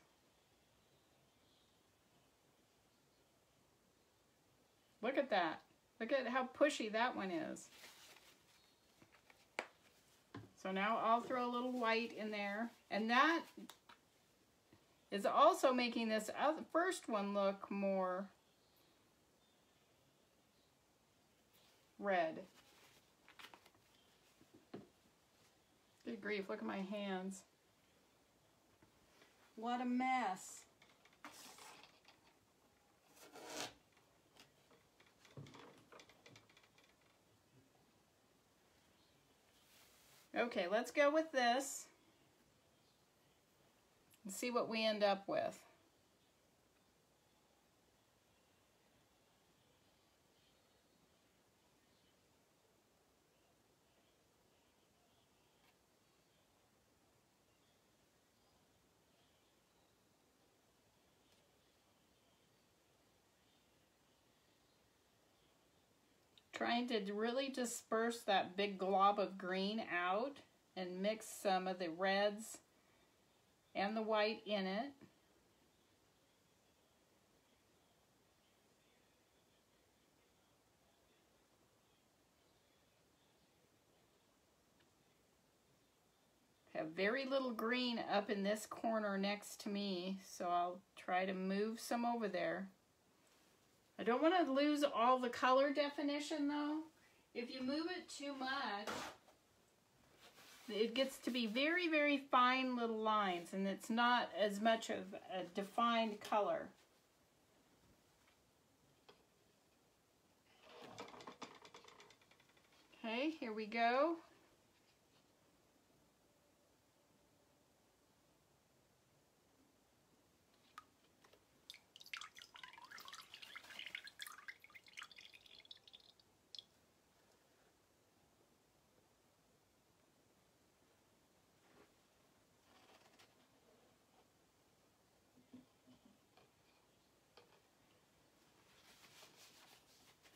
Look at that. Look at how pushy that one is. So now I'll throw a little white in there, and that is also making this other first one look more red. Good grief, look at my hands. What a mess. Okay, let's go with this and see what we end up with. Trying to really disperse that big glob of green out and mix some of the reds and the white in it. Have very little green up in this corner next to me, so I'll try to move some over there. I don't want to lose all the color definition though. If you move it too much, it gets to be very, very fine little lines, and it's not as much of a defined color. Okay, here we go.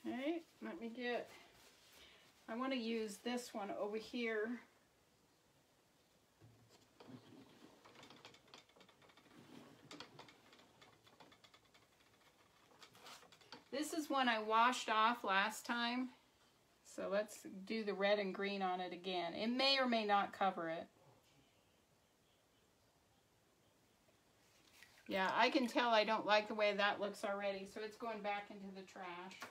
Okay, let me get, I want to use this one over here. This is one I washed off last time, so let's do the red and green on it again. It may or may not cover it. Yeah, I can tell I don't like the way that looks already, so it's going back into the trash.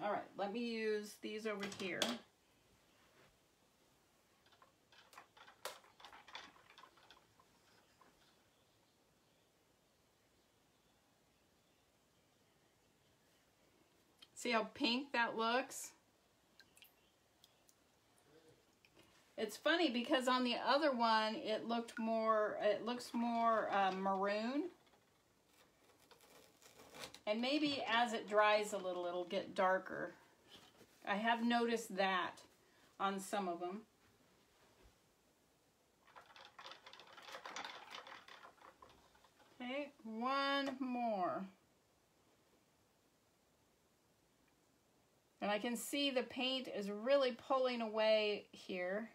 All right, let me use these over here. See how pink that looks? It's funny because on the other one, it looked more, it looks more uh, maroon. And maybe as it dries a little, it'll get darker. I have noticed that on some of them. Okay, one more. And I can see the paint is really pulling away here.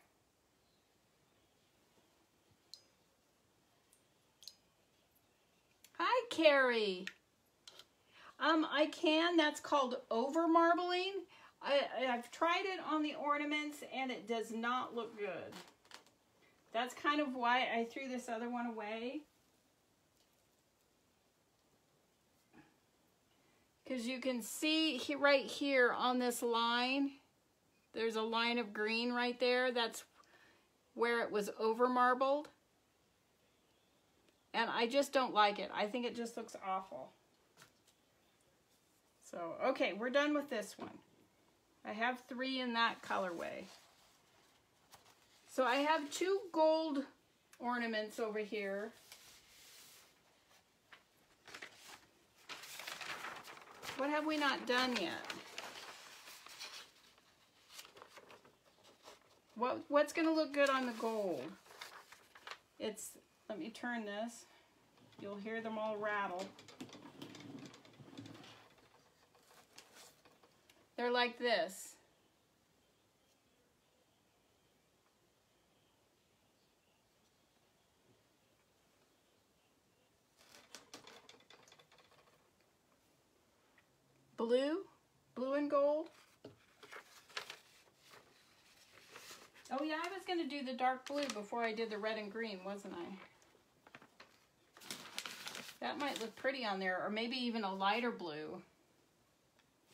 Hi, Carrie? Um, I can. That's called over marbling. I, I've tried it on the ornaments and it does not look good. That's kind of why I threw this other one away. Because you can see he, right here on this line, there's a line of green right there. That's where it was over marbled. And I just don't like it. I think it just looks awful. So, okay, we're done with this one. I have three in that colorway. So I have two gold ornaments over here. What have we not done yet? What, what's going to look good on the gold? It's, let me turn this. You'll hear them all rattle. They're like this. Blue, blue and gold. Oh yeah, I was gonna do the dark blue before I did the red and green, wasn't I? That might look pretty on there, or maybe even a lighter blue.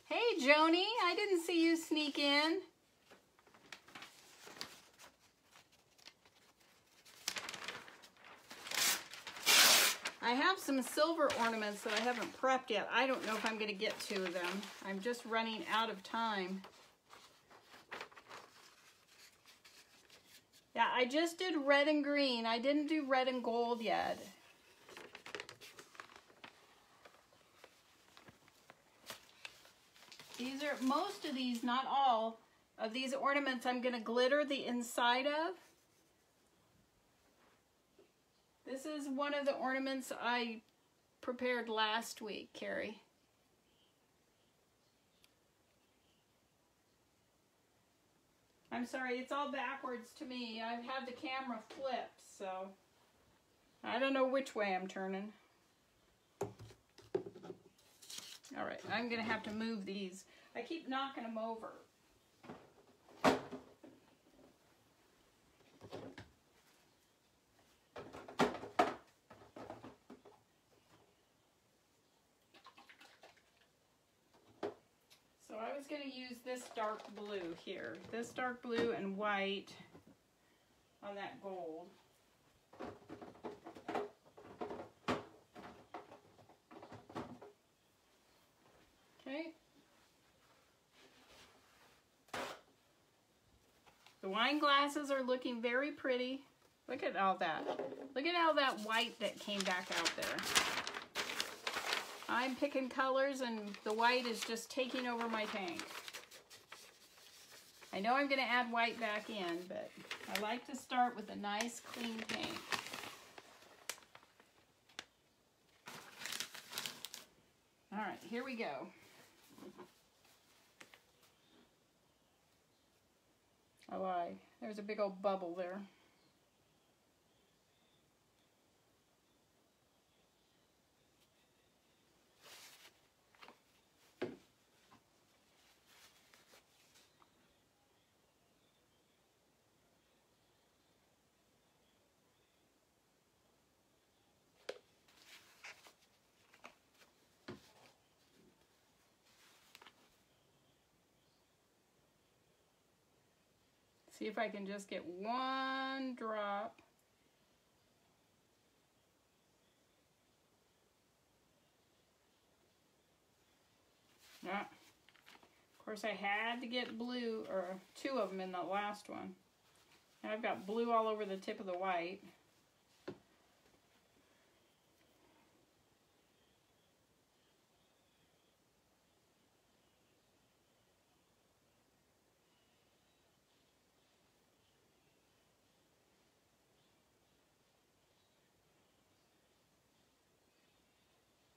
Hey Joni, I didn't see you sneak in. I have some silver ornaments that I haven't prepped yet. I don't know if I'm going to get to them. I'm just running out of time. Yeah, I just did red and green. I didn't do red and gold yet. These are, most of these, not all, of these ornaments I'm going to glitter the inside of. This is one of the ornaments I prepared last week, Carrie. I'm sorry, it's all backwards to me. I have the camera flipped, so I don't know which way I'm turning. All right, I'm gonna have to move these. I keep knocking them over. I was going to use this dark blue here, this dark blue and white on that gold. Okay. The wine glasses are looking very pretty. Look at all that. Look at all that white that came back out there. I'm picking colors and the white is just taking over my tank. I know I'm going to add white back in, but I like to start with a nice clean tank. All right, here we go. I lied. There's a big old bubble there. See if I can just get one drop. Ah, of course I had to get blue, or two of them in that last one. And I've got blue all over the tip of the white.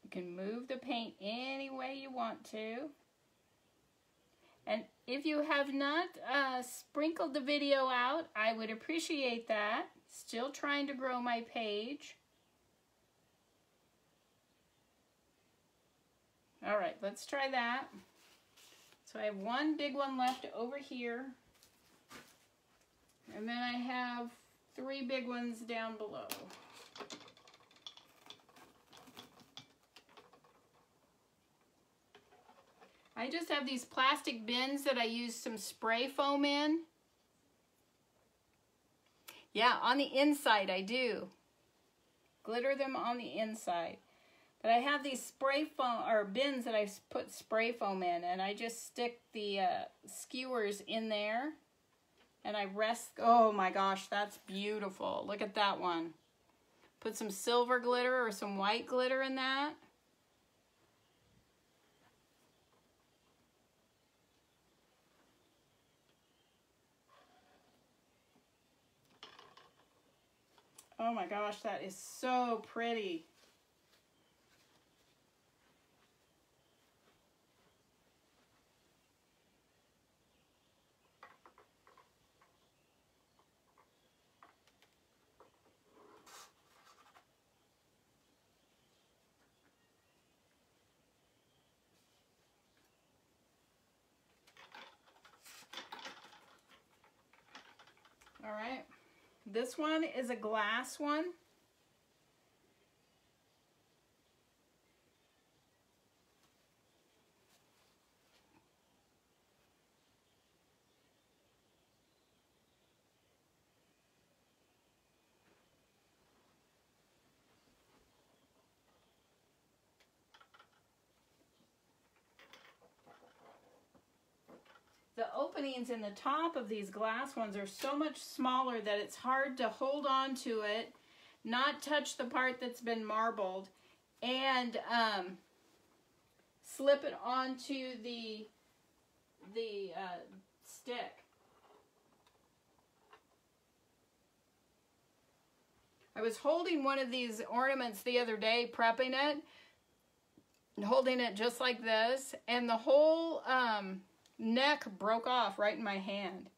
You can move the paint any way you want to. And if you have not uh, sprinkled the video out, I would appreciate that. Still trying to grow my page. All right, let's try that. So I have one big one left over here. And then I have three big ones down below. I just have these plastic bins that I use some spray foam in. Yeah, on the inside I do. Glitter them on the inside. But I have these spray foam, or bins that I put spray foam in, and I just stick the uh, skewers in there, and I rest, oh my gosh, that's beautiful. Look at that one. Put some silver glitter or some white glitter in that. Oh my gosh, that is so pretty. All right, this one is a glass one. Openings in the top of these glass ones are so much smaller that it's hard to hold on to it, not touch the part that's been marbled, and um, slip it onto the the uh, stick. I was holding one of these ornaments the other day, prepping it, and holding it just like this, and the whole um, neck broke off right in my hand.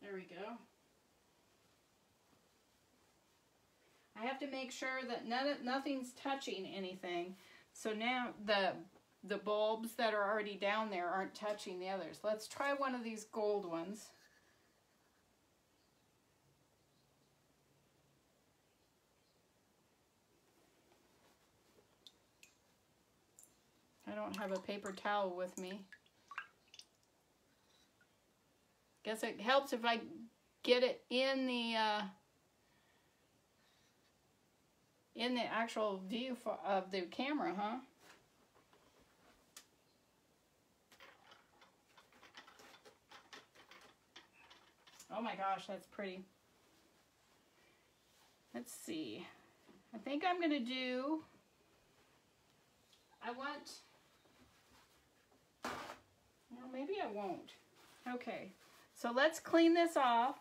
There we go. I have to make sure that none, nothing's touching anything. So now the, the bulbs that are already down there aren't touching the others. Let's try one of these gold ones. I don't have a paper towel with me. Guess it helps if I get it in the... Uh, in the actual view for, of the camera, huh? Oh my gosh, that's pretty. Let's see. I think I'm gonna do, I want, well, maybe I won't. Okay, so let's clean this off.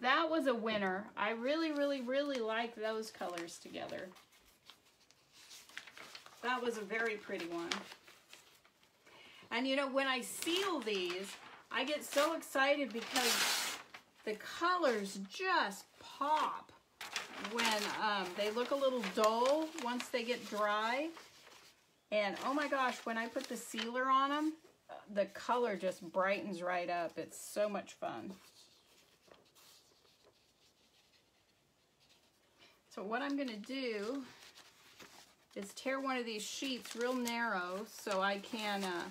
That was a winner. I really, really, really like those colors together. That was a very pretty one. And you know, when I seal these, I get so excited because the colors just pop when um, they look a little dull once they get dry. And oh my gosh, when I put the sealer on them, the color just brightens right up. It's so much fun. So what I'm gonna do is tear one of these sheets real narrow so I can uh,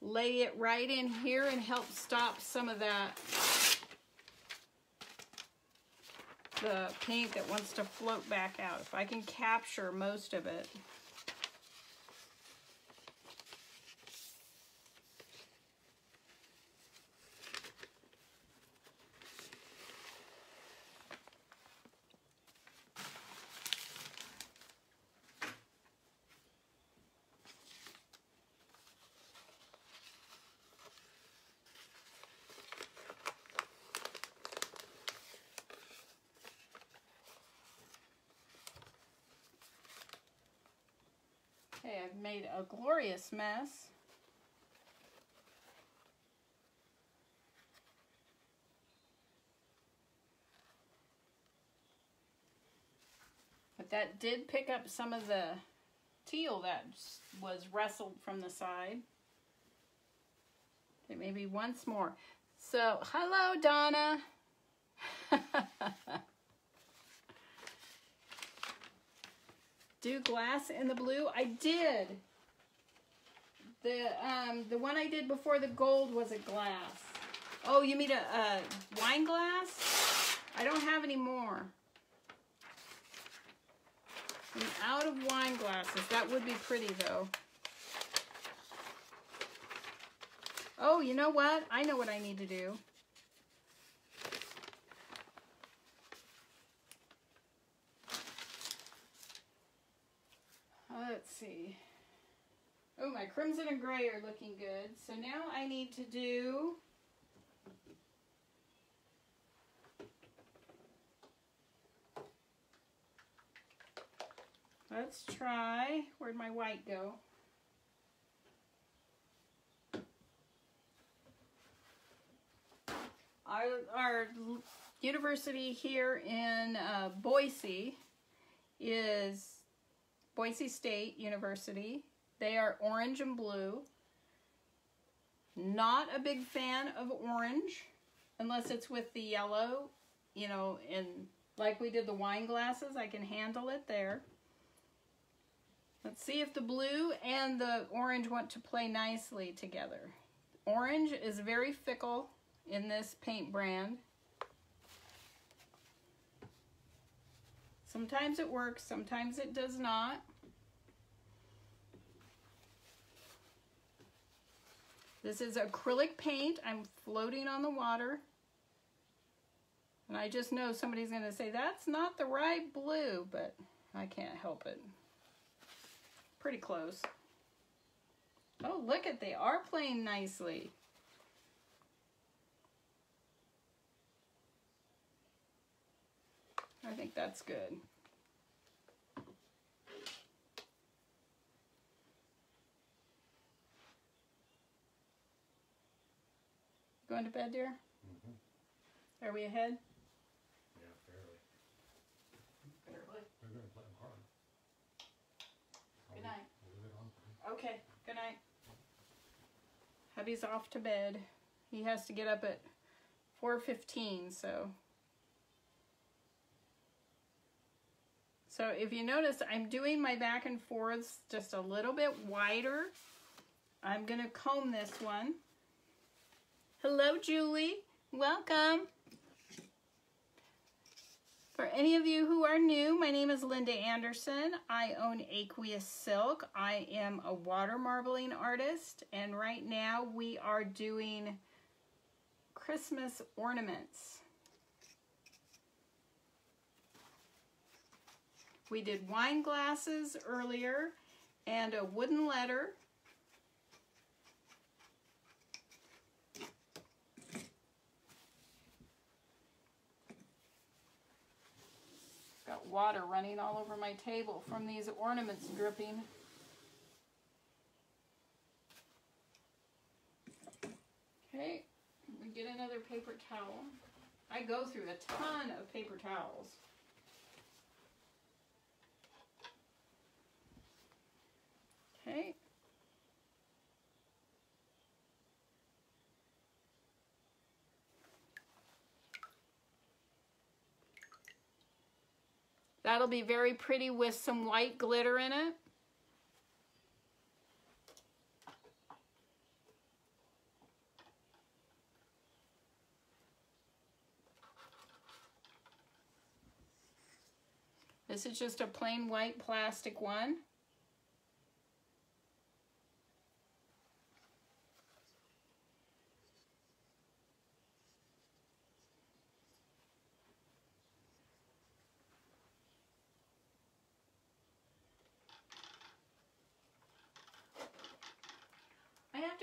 lay it right in here and help stop some of that, the paint that wants to float back out. If I can capture most of it. I've made a glorious mess. But that did pick up some of the teal that was wrestled from the side. Okay, maybe once more. So, hello, Donna. Do glass in the blue? I did. The um the one I did before the gold was a glass. Oh, you mean a, a wine glass? I don't have any more. I'm out of wine glasses. That would be pretty though. Oh, you know what? I know what I need to do. Let's see. Oh, my crimson and gray are looking good. So now I need to do Let's try. Where'd my white go? Our, our university here in uh, Boise is Boise State University. They are orange and blue. Not a big fan of orange unless it's with the yellow, you know, and like we did the wine glasses, I can handle it there. Let's see if the blue and the orange want to play nicely together. Orange is very fickle in this paint brand. Sometimes it works, sometimes it does not. This is acrylic paint. I'm floating on the water. And I just know somebody's going to say, that's not the right blue, but I can't help it. Pretty close. Oh, look at, they are playing nicely. I think that's good. Going to bed, dear? Mm-hmm. Are we ahead? Yeah, barely. Barely. We're going to play them hard. Good night. We'll leave it on. Okay, good night. Hubby's off to bed. He has to get up at four fifteen, so... So if you notice, I'm doing my back and forths just a little bit wider. I'm going to comb this one. Hello, Julie. Welcome. For any of you who are new, my name is Linda Anderson. I own Aqueous Silk. I am a water marbling artist. And right now we are doing Christmas ornaments. We did wine glasses earlier and a wooden letter. Got water running all over my table from these ornaments dripping. Okay, we get another paper towel. I go through a ton of paper towels. Okay. That'll be very pretty with some white glitter in it. This is just a plain white plastic one.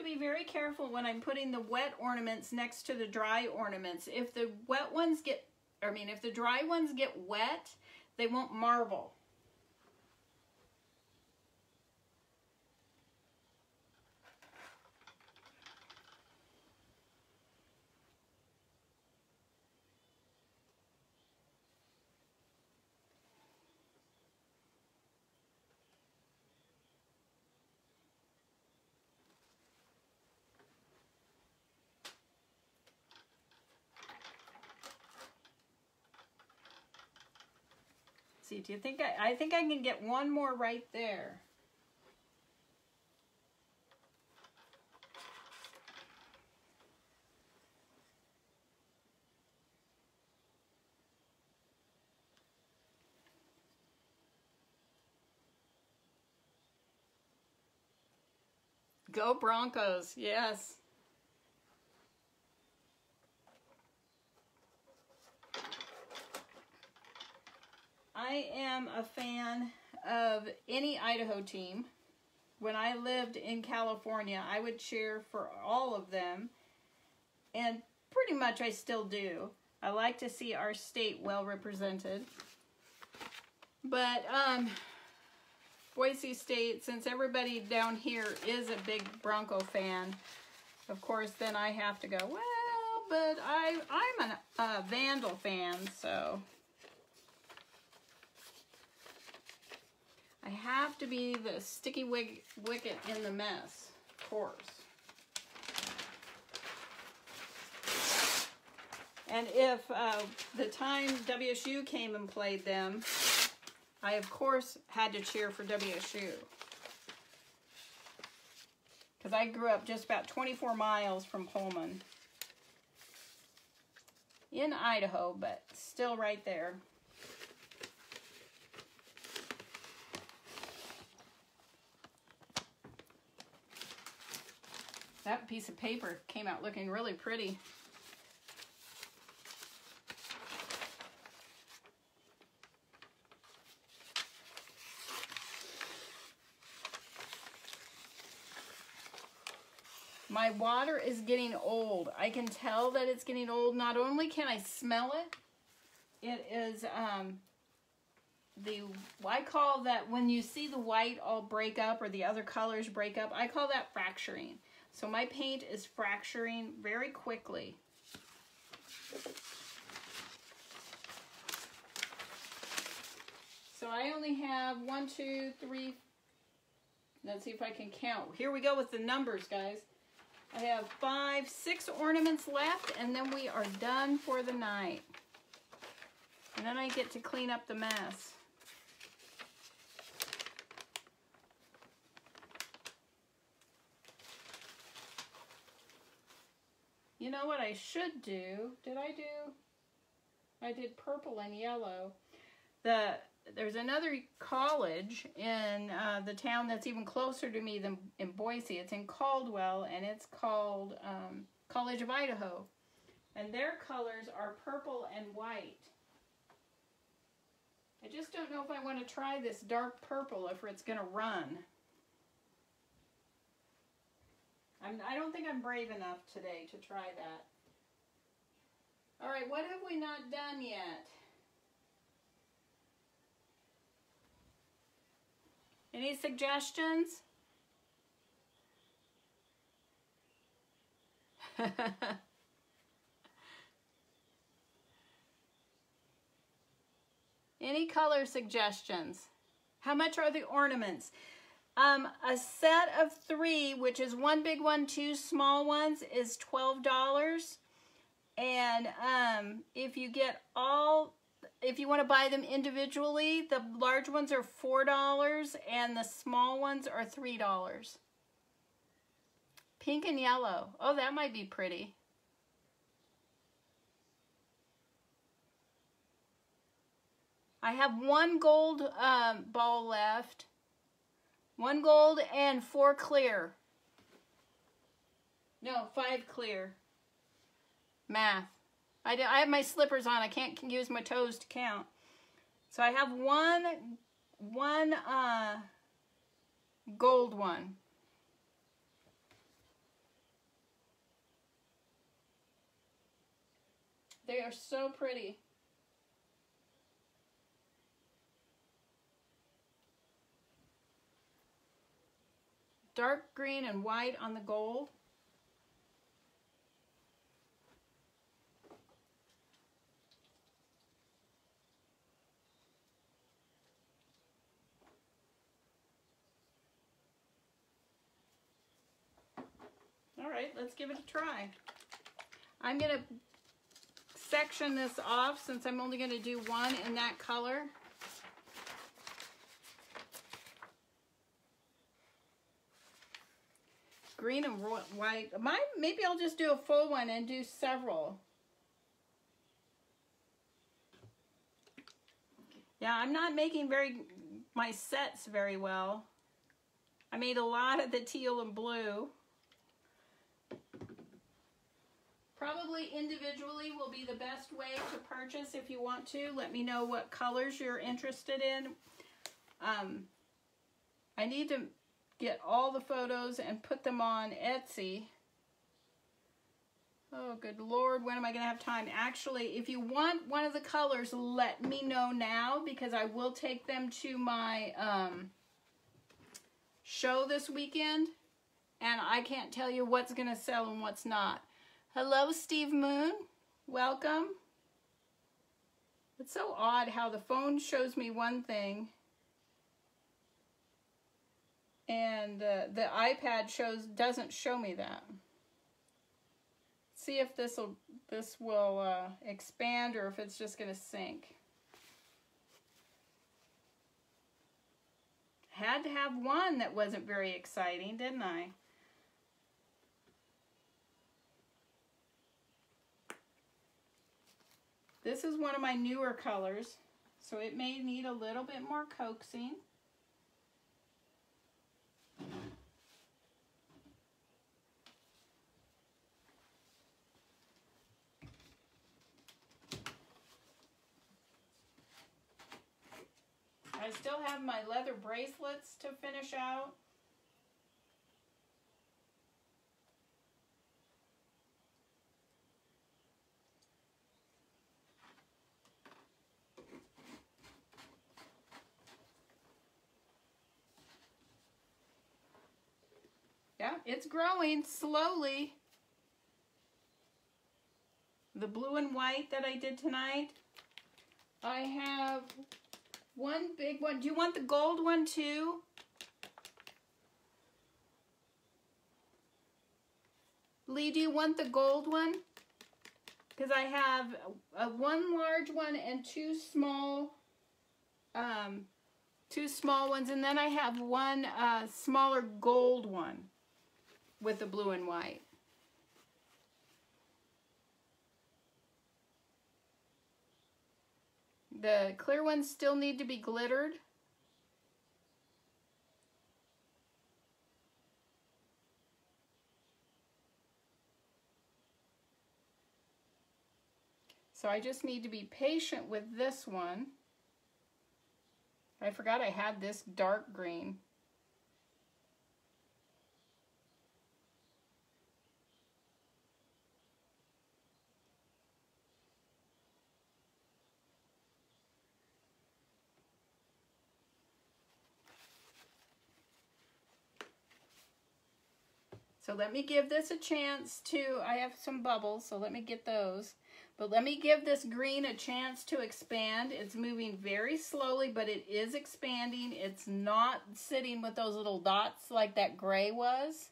Be very careful when I'm putting the wet ornaments next to the dry ornaments. If the wet ones get, I mean, if the dry ones get wet, they won't marble. see. Do you think I, I think I can get one more right there? Go Broncos, yes. I am a fan of any Idaho team. When I lived in California, I would cheer for all of them, and pretty much I still do. I like to see our state well represented. But, um... Boise State, since everybody down here is a big Bronco fan, of course, then I have to go, well, but I, I'm a uh, Vandal fan, so I have to be the sticky wig wicket in the mess, of course. And if uh, the time W S U came and played them, I, of course, had to cheer for W S U because I grew up just about twenty-four miles from Pullman in Idaho, but still right there. That piece of paper came out looking really pretty. My water is getting old. I can tell that it's getting old. Not only can I smell it, it is um, the, I call that when you see the white all break up or the other colors break up, I call that fracturing. So my paint is fracturing very quickly. So I only have one, two, three, let's see if I can count. Here we go with the numbers, guys. I have five, six ornaments left, and then we are done for the night. And then I get to clean up the mess. You know what I should do? Did I do? I did purple and yellow. The, there's another college in uh, the town that's even closer to me than in Boise. It's in Caldwell, and it's called um, College of Idaho. And their colors are purple and white. I just don't know if I want to try this dark purple, if it's going to run. I'm, I don't think I'm brave enough today to try that. All right, what have we not done yet? Any suggestions? Any color suggestions? How much are the ornaments? Um, a set of three, which is one big one, two small ones, is twelve dollars. And um, if you get all... If you want to buy them individually, the large ones are four dollars and the small ones are three dollars. Pink and yellow. Oh, that might be pretty. I have one gold um, ball left. One gold and four clear. No, five clear. Math. I have my slippers on. I can't use my toes to count. So I have one, one uh, gold one. They are so pretty. Dark green and white on the gold. All right, let's give it a try. I'm going to section this off since I'm only going to do one in that color. green and white. Mine, maybe I'll just do a full one and do several. Yeah, I'm not making very my sets very well. I made a lot of the teal and blue. Probably individually will be the best way to purchase if you want to. Let me know what colors you're interested in. Um, I need to get all the photos and put them on Etsy. Oh, good Lord, when am I going to have time? Actually, if you want one of the colors, let me know now, because I will take them to my um, show this weekend, and I can't tell you what's going to sell and what's not. Hello, Steve Moon. Welcome. It's so odd how the phone shows me one thing, and uh, the iPad shows doesn't show me that. See if this will this will uh, expand or if it's just going to sink. Had to have one that wasn't very exciting, didn't I? This is one of my newer colors, so it may need a little bit more coaxing. I still have my leather bracelets to finish out. Yeah, it's growing slowly. The blue and white that I did tonight. I have one big one. Do you want the gold one too? Lee, do you want the gold one? Because I have a, a one large one and two small, um, two small ones, and then I have one uh, smaller gold one with the blue and white. The clear ones still need to be glittered. So I just need to be patient with this one. I forgot I had this dark green. So let me give this a chance to, I have some bubbles, so let me get those. But let me give this green a chance to expand. It's moving very slowly, but it is expanding. It's not sitting with those little dots like that gray was.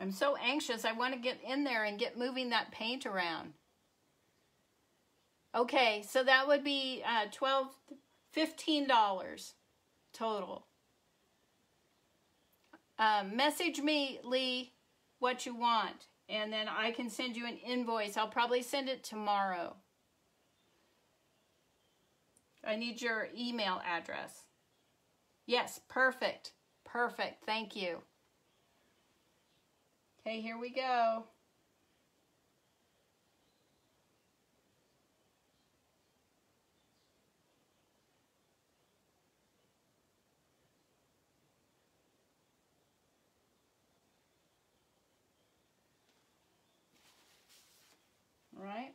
I'm so anxious. I want to get in there and get moving that paint around. Okay, so that would be uh, twelve, fifteen dollars total. Uh, message me, Lee, what you want, and then I can send you an invoice. I'll probably send it tomorrow. I need your email address. Yes, perfect, perfect. Thank you. Okay, here we go. All right.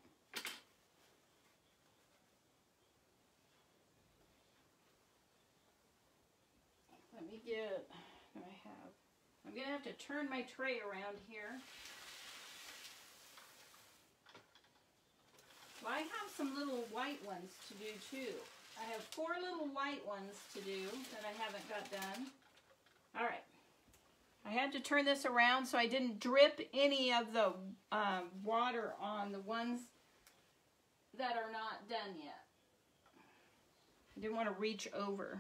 Let me get what I have. I'm going to have to turn my tray around here. Well, I have some little white ones to do too. I have four little white ones to do that I haven't got done. All right. I had to turn this around so I didn't drip any of the uh, water on the ones that are not done yet. I didn't want to reach over.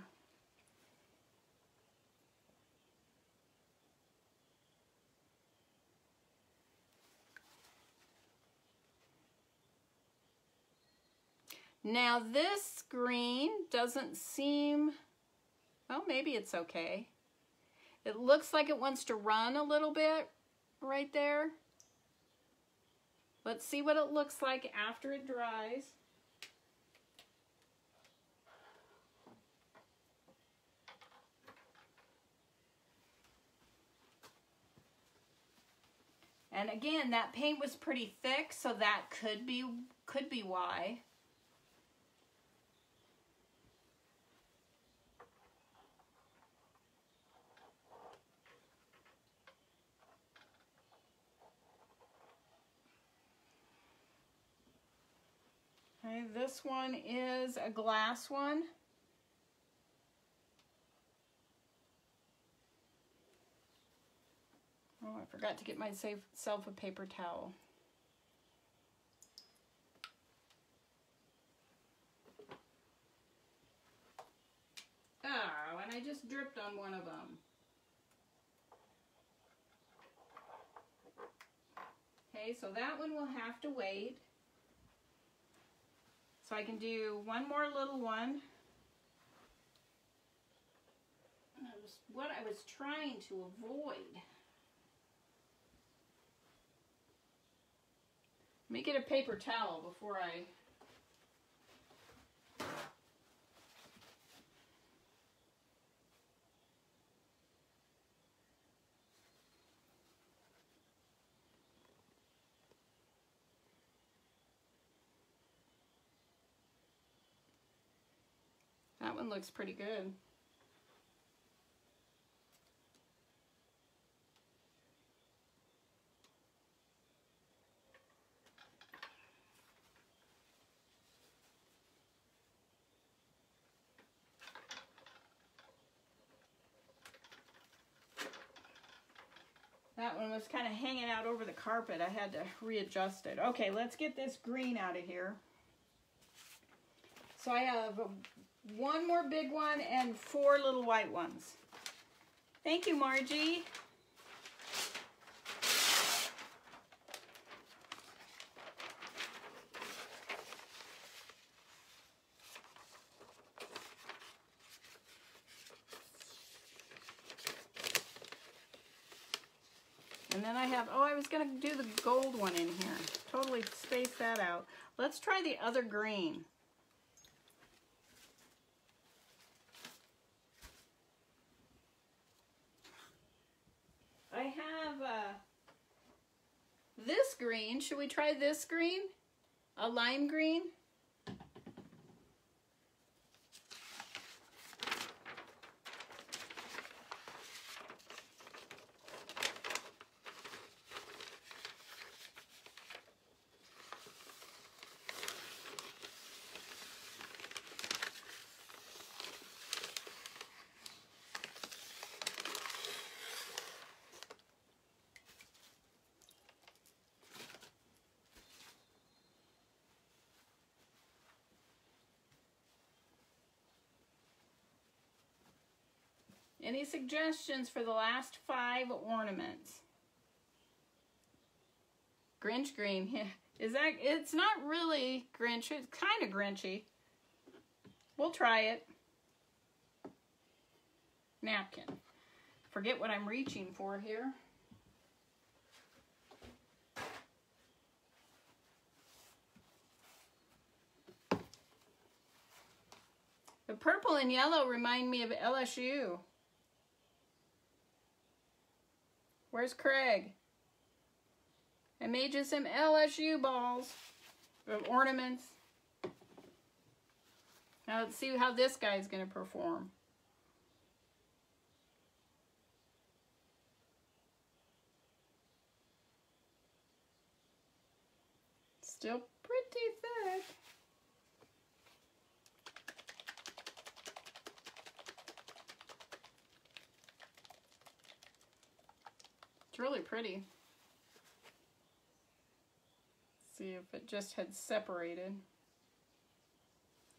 Now this green doesn't seem, well, maybe it's okay. It looks like it wants to run a little bit right there. Let's see what it looks like after it dries. And again, that paint was pretty thick, so that could be could be why. Okay, this one is a glass one. Oh, I forgot to get myself a paper towel. Oh, and I just dripped on one of them. Okay, so that one will have to wait. So I can do one more little one. And that was what I was trying to avoid. Let me get a paper towel before I... That one looks pretty good. That one was kind of hanging out over the carpet. I had to readjust it. Okay, let's get this green out of here. So I have one more big one and four little white ones. Thank you, Margie. And then I have, oh, I was gonna do the gold one in here. Totally spaced that out. Let's try the other green. I have uh, this green. Should we try this green? A lime green? Any suggestions for the last five ornaments? Grinch green. Is that, it's not really Grinch, it's kind of Grinchy. We'll try it. Napkin. Forget what I'm reaching for here. The purple and yellow remind me of L S U. Where's Craig? I made you some L S U balls of ornaments. Now let's see how this guy's going to perform. Still pretty thick. It's really pretty. Let's see if it just had separated.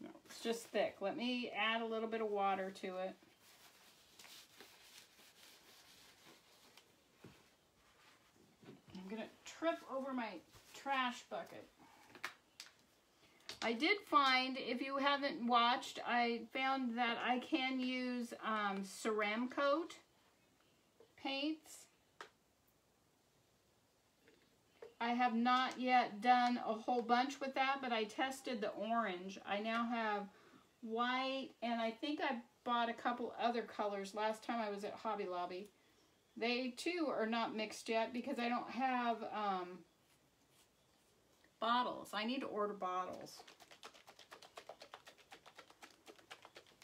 No, it's just thick. Let me add a little bit of water to it. I'm gonna trip over my trash bucket. I did find, if you haven't watched, I found that I can use um, Ceram Coat paints. I have not yet done a whole bunch with that, but I tested the orange. I now have white, and I think I bought a couple other colors last time I was at Hobby Lobby. They too are not mixed yet because I don't have um, bottles. I need to order bottles.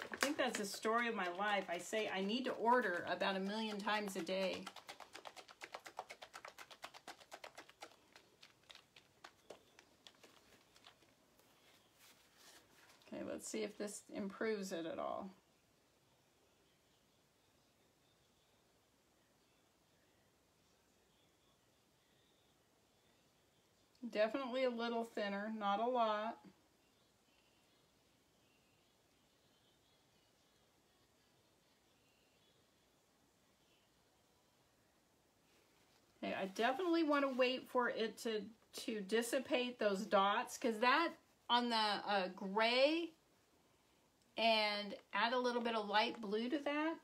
I think that's the story of my life. I say I need to order about a million times a day. Okay, let's see if this improves it at all. Definitely a little thinner, not a lot. Okay, I definitely want to wait for it to, to dissipate those dots, because that on the uh, gray, and add a little bit of light blue to that.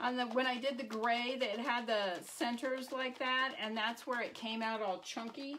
On the, when I did the gray, it had the centers like that, and that's where it came out all chunky.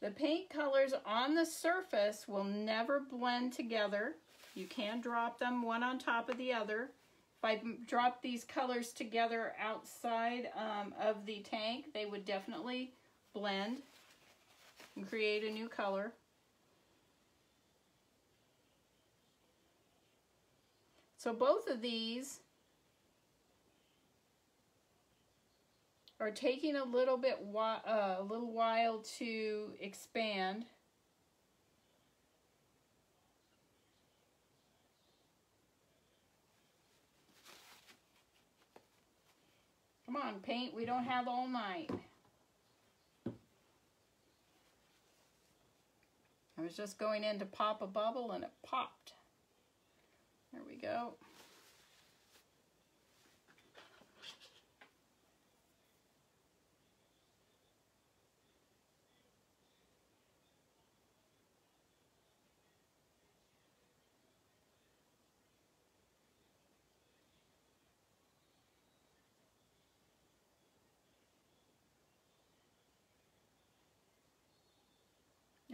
The paint colors on the surface will never blend together. You can drop them one on top of the other. If I drop these colors together outside um, of the tank, they would definitely blend and create a new color. So both of these are taking a little bit, uh, a little while to expand. Come on, paint, we don't have all night. I was just going in to pop a bubble and it popped. There we go.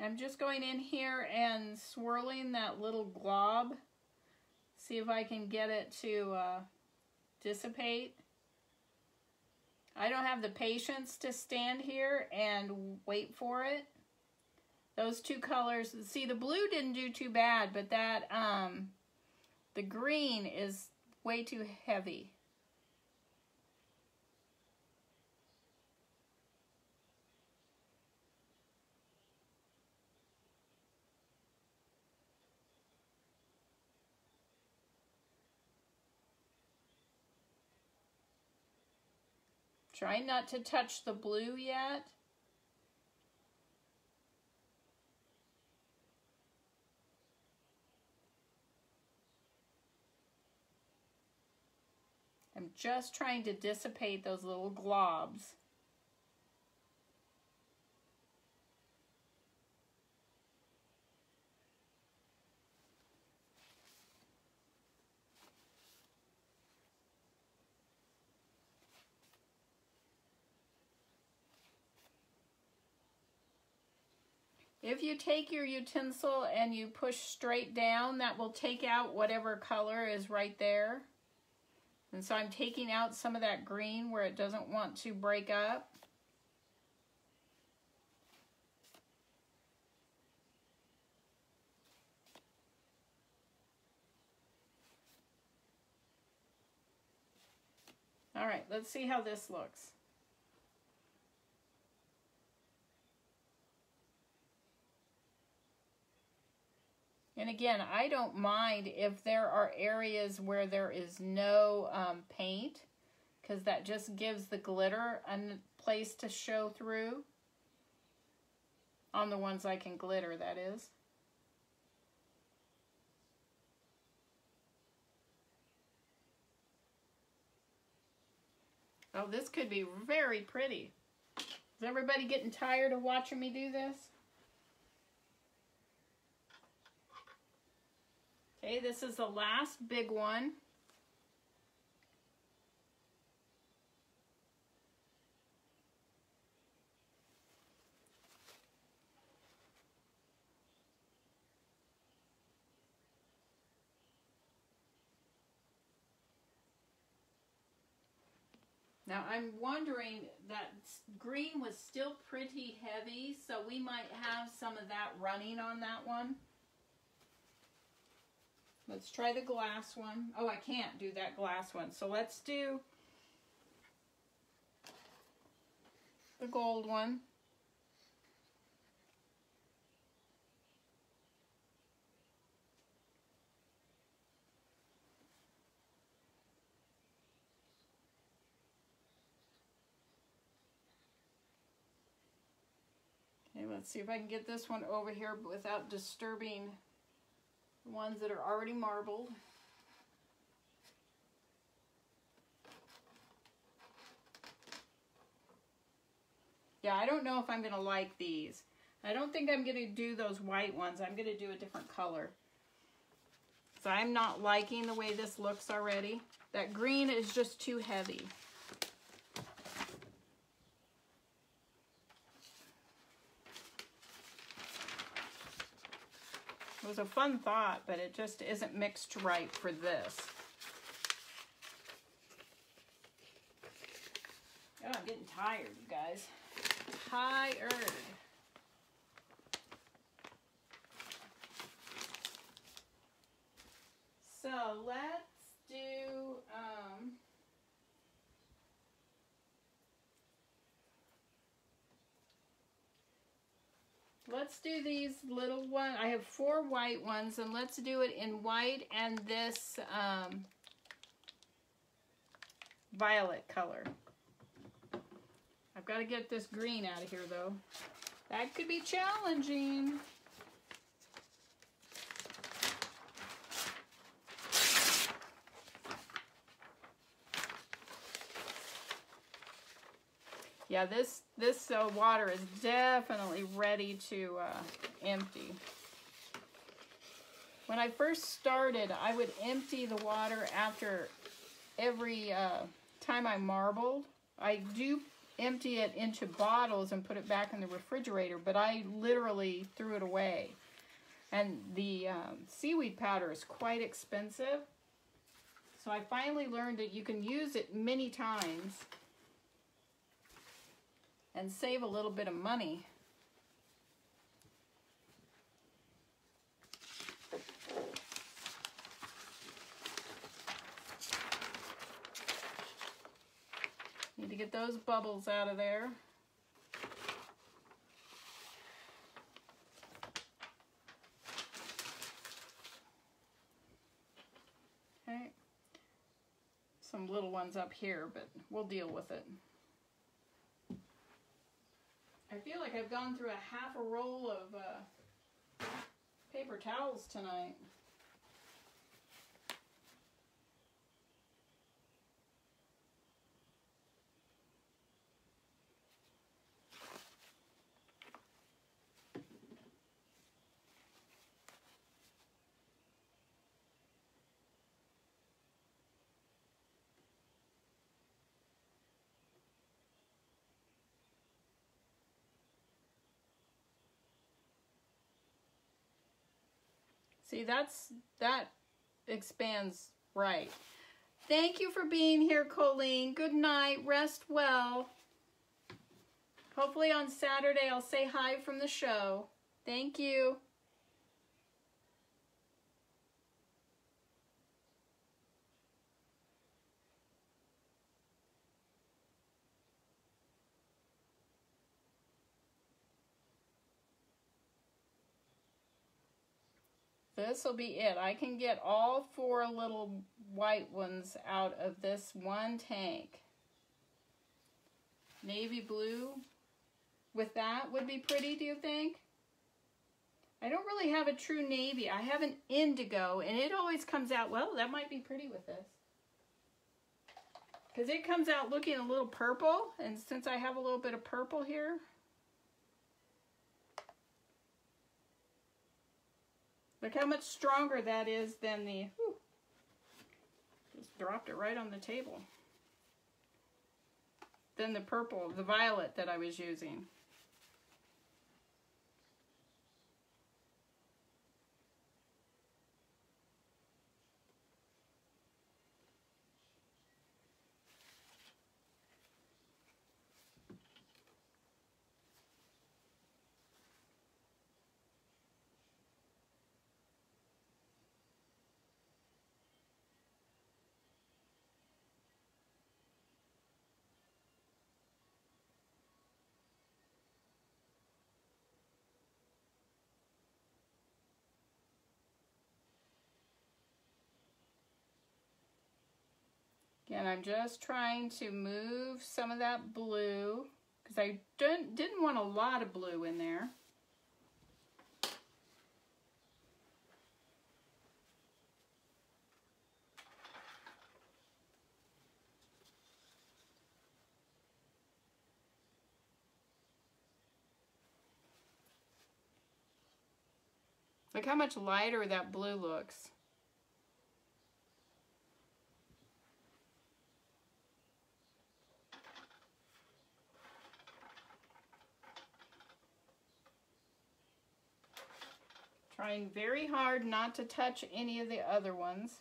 I'm just going in here and swirling that little glob. See if I can get it to uh, dissipate. I don't have the patience to stand here and wait for it. Those two colors, see the blue didn't do too bad, but that, um, the green is way too heavy. Try not to touch the blue yet. I'm just trying to dissipate those little globs. If you take your utensil and you push straight down, that will take out whatever color is right there. And so I'm taking out some of that green where it doesn't want to break up. All right, let's see how this looks. And again, I don't mind if there are areas where there is no um, paint, because that just gives the glitter a place to show through. On the ones I can glitter, that is. Oh, this could be very pretty. Is everybody getting tired of watching me do this? Okay, this is the last big one. Now I'm wondering, that green was still pretty heavy, so we might have some of that running on that one. Let's try the glass one. Oh, I can't do that glass one. So let's do the gold one. Okay, let's see if I can get this one over here without disturbing the ones that are already marbled. Yeah, I don't know if I'm going to like these. I don't think I'm going to do those white ones. I'm going to do a different color. So I'm not liking the way this looks already. That green is just too heavy. It was a fun thought, but it just isn't mixed right for this. Oh, I'm getting tired, you guys. Tired. So let's do, um, let's do these little ones. I have four white ones, and let's do it in white and this um, violet color. I've got to get this green out of here, though. That could be challenging. Yeah, this, this uh, water is definitely ready to uh, empty. When I first started, I would empty the water after every uh, time I marbled. I do empty it into bottles and put it back in the refrigerator, but I literally threw it away. And the um, seaweed powder is quite expensive. So I finally learned that you can use it many times and save a little bit of money. Need to get those bubbles out of there. Okay. Some little ones up here, but we'll deal with it. I feel like I've gone through a half a roll of uh, paper towels tonight. See, that's, that expands right. Thank you for being here, Colleen. Good night. Rest well. Hopefully on Saturday I'll say hi from the show. Thank you. This will be it. I can get all four little white ones out of this one tank. Navy blue with that would be pretty, do you think? I don't really have a true navy. I have an indigo, and it always comes out, well, that might be pretty with this. Because it comes out looking a little purple, and since I have a little bit of purple here, look how much stronger that is than the, whew, just dropped it right on the table, than the purple, the violet that I was using. And I'm just trying to move some of that blue because I didn't, didn't want a lot of blue in there. Look how much lighter that blue looks. Trying very hard not to touch any of the other ones.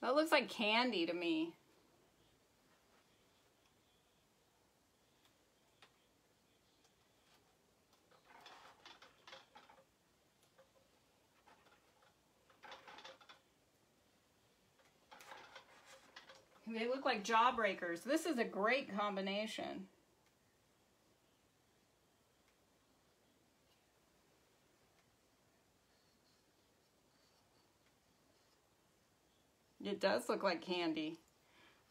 That looks like candy to me. They look like jawbreakers. This is a great combination. It does look like candy.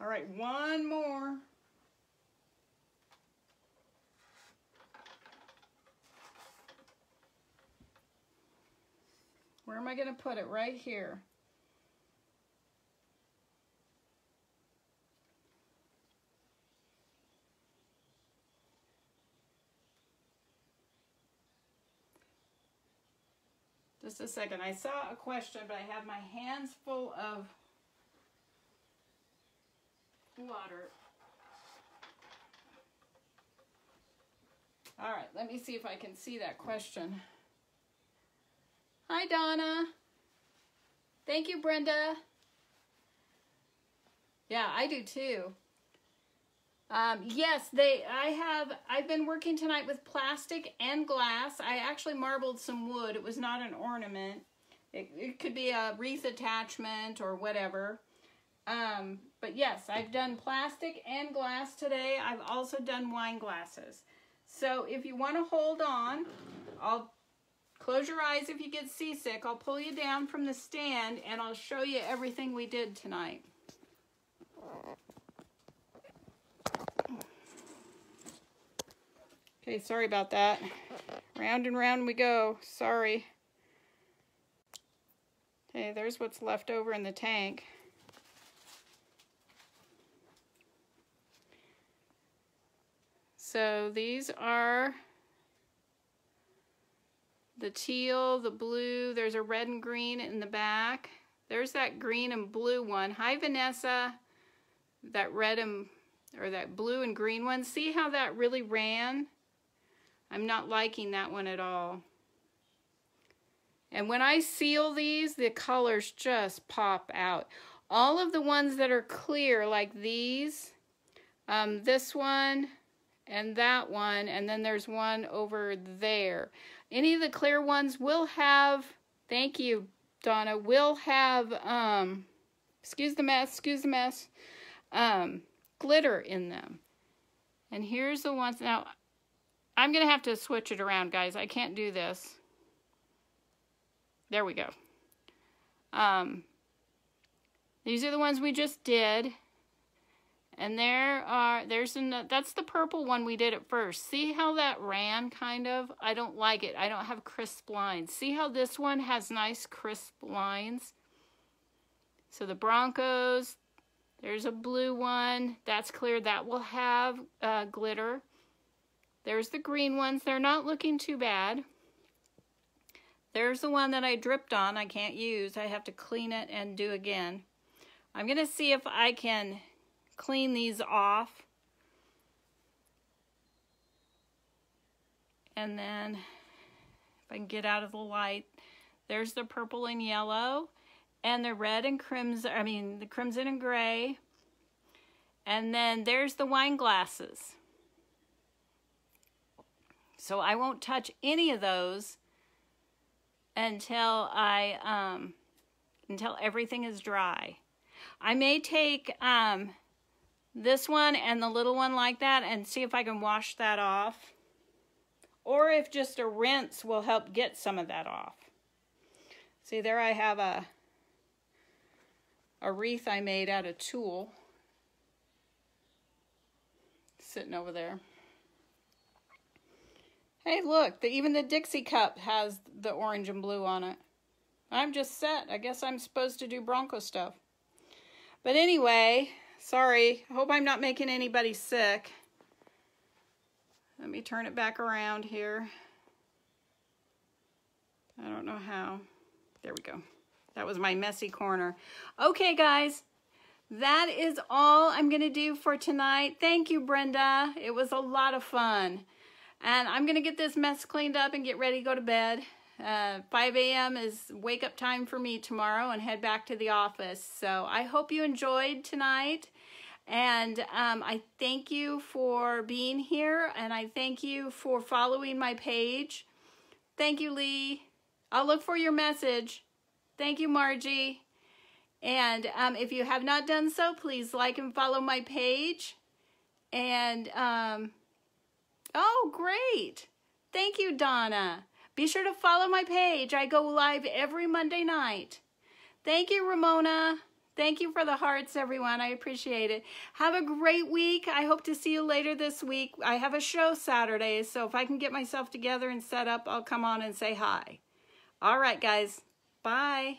All right, one more. Where am I going to put it? Right here. Just a second. I saw a question, but I have my hands full of water. All right, let me see if I can see that question. Hi, Donna. Thank you, Brenda. Yeah, I do too. Um, yes, they, I have, I've been working tonight with plastic and glass. I actually marbled some wood. It was not an ornament. It, it could be a wreath attachment or whatever. Um, but yes, I've done plastic and glass today. I've also done wine glasses. So if you want to hold on, I'll close your eyes if you get seasick. I'll pull you down from the stand and I'll show you everything we did tonight. Okay, sorry about that. Round and round we go. Sorry. Okay, there's what's left over in the tank. So these are the teal, the blue. There's a red and green in the back. There's that green and blue one. Hi, Vanessa. That red and, or that blue and green one. See how that really ran? I'm not liking that one at all. And when I seal these, the colors just pop out. All of the ones that are clear, like these, um, this one, and that one, and then there's one over there. Any of the clear ones will have, thank you, Donna, will have, um, excuse the mess, excuse the mess, um, glitter in them. And here's the ones, now, I'm going to have to switch it around, guys. I can't do this. There we go. Um, these are the ones we just did. And there are, there's another, that's the purple one we did at first. See how that ran, kind of? I don't like it. I don't have crisp lines. See how this one has nice crisp lines? So the Broncos, there's a blue one. That's clear. That will have uh, glitter. There's the green ones. They're not looking too bad. There's the one that I dripped on. I can't use. I have to clean it and do again. I'm going to see if I can clean these off. And then if I can get out of the light, there's the purple and yellow and the red and crimson, I mean the crimson and gray. And then there's the wine glasses. So I won't touch any of those until I, um, until everything is dry. I may take, um, this one and the little one like that and see if I can wash that off. Or if just a rinse will help get some of that off. See, there I have a, a wreath I made out of tulle. Sitting over there. Hey, look, the, even the Dixie cup has the orange and blue on it. I'm just set. I guess I'm supposed to do Bronco stuff. But anyway, sorry. I hope I'm not making anybody sick. Let me turn it back around here. I don't know how. There we go. That was my messy corner. Okay, guys. That is all I'm going to do for tonight. Thank you, Brenda. It was a lot of fun. And I'm going to get this mess cleaned up and get ready to go to bed. Uh, five A M is wake up time for me tomorrow and head back to the office. So I hope you enjoyed tonight. And um, I thank you for being here. And I thank you for following my page. Thank you, Lee. I'll look for your message. Thank you, Margie. And um, if you have not done so, please like and follow my page. And... Um, Oh, great. Thank you, Donna. Be sure to follow my page. I go live every Monday night. Thank you, Ramona. Thank you for the hearts, everyone. I appreciate it. Have a great week. I hope to see you later this week. I have a show Saturday, so if I can get myself together and set up, I'll come on and say hi. All right, guys. Bye.